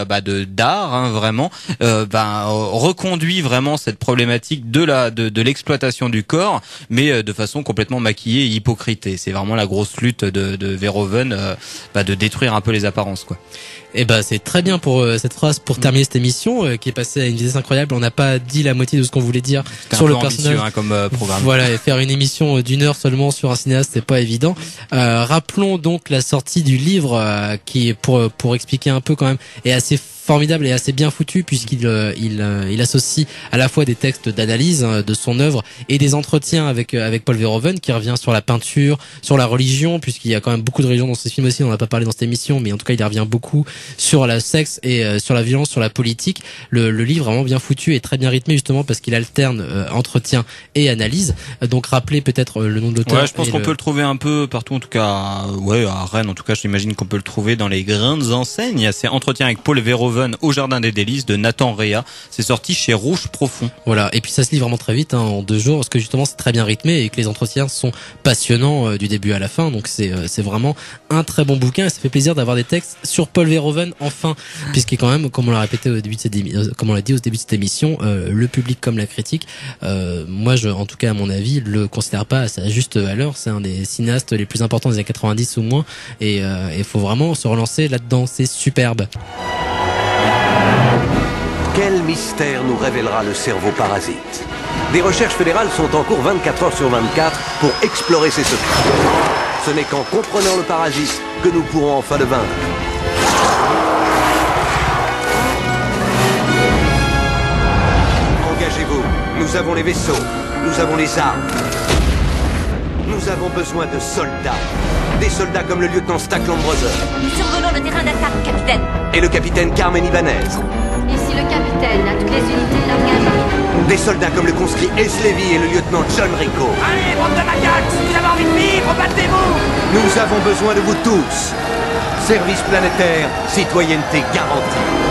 d'art, hein, vraiment reconduit vraiment cette problématique de l'exploitation du corps, mais de façon complètement maquillée et hypocrite. Et c'est vraiment la grosse lutte de Verhoeven, de détruire un peu les apparences, quoi. Et c'est très bien pour cette phrase pour terminer cette émission qui est passée à une vitesse incroyable. On n'a pas dit la moitié de ce qu'on voulait dire sur le personnage, hein, comme programme. Voilà, et faire une émission d'une heure seulement sur un cinéaste, c'est pas évident. Rappelons donc la sortie du livre qui pour expliquer un peu quand même est assez formidable et assez bien foutu, puisqu'il il associe à la fois des textes d'analyse de son œuvre et des entretiens avec Paul Verhoeven, qui revient sur la peinture, sur la religion, puisqu'il y a quand même beaucoup de religion dans ce film aussi. On n'a pas parlé dans cette émission, mais en tout cas il revient beaucoup sur le sexe et sur la violence, sur la politique. Le livre est vraiment bien foutu et très bien rythmé, justement parce qu'il alterne entretien et analyse. Donc rappelez peut-être le nom de l'auteur. Ouais, je pense qu'on peut le trouver un peu partout, en tout cas ouais, à Rennes en tout cas, j'imagine qu'on peut le trouver dans les grandes enseignes. C'est Entretien avec Paul Verhoeven au Jardin des Délices de Nathan Réa. C'est sorti chez Rouge Profond. Voilà, et puis ça se lit vraiment très vite, hein, en 2 jours, parce que justement c'est très bien rythmé et que les entretiens sont passionnants du début à la fin. Donc c'est vraiment un très bon bouquin, et ça fait plaisir d'avoir des textes sur Paul Verhoeven enfin, puisqu'il est quand même, comme on l'a répété au début de cette comme on l'a dit au début de cette émission, le public comme la critique, moi en tout cas à mon avis, le considère pas à sa juste valeur. C'est un des cinéastes les plus importants des années 90 au moins, et il faut vraiment se relancer là-dedans, c'est superbe. Quel mystère nous révélera le cerveau parasite? Des recherches fédérales sont en cours 24 heures sur 24 pour explorer ses secrets. Ce n'est qu'en comprenant le parasite que nous pourrons enfin le vaincre. Engagez-vous, nous avons les vaisseaux, nous avons les armes. Nous avons besoin de soldats. Des soldats comme le lieutenant Stackland Brothers. Nous survolons le terrain d'attaque, capitaine. Et le capitaine Carmen Ibanez. Ici le capitaine, à toutes les unités engagées. Des soldats comme le conscrit Eslevy et le lieutenant John Rico. Allez, bande de macaques, si vous avez envie de vivre, battez-vous. Nous avons besoin de vous tous. Service planétaire, citoyenneté garantie.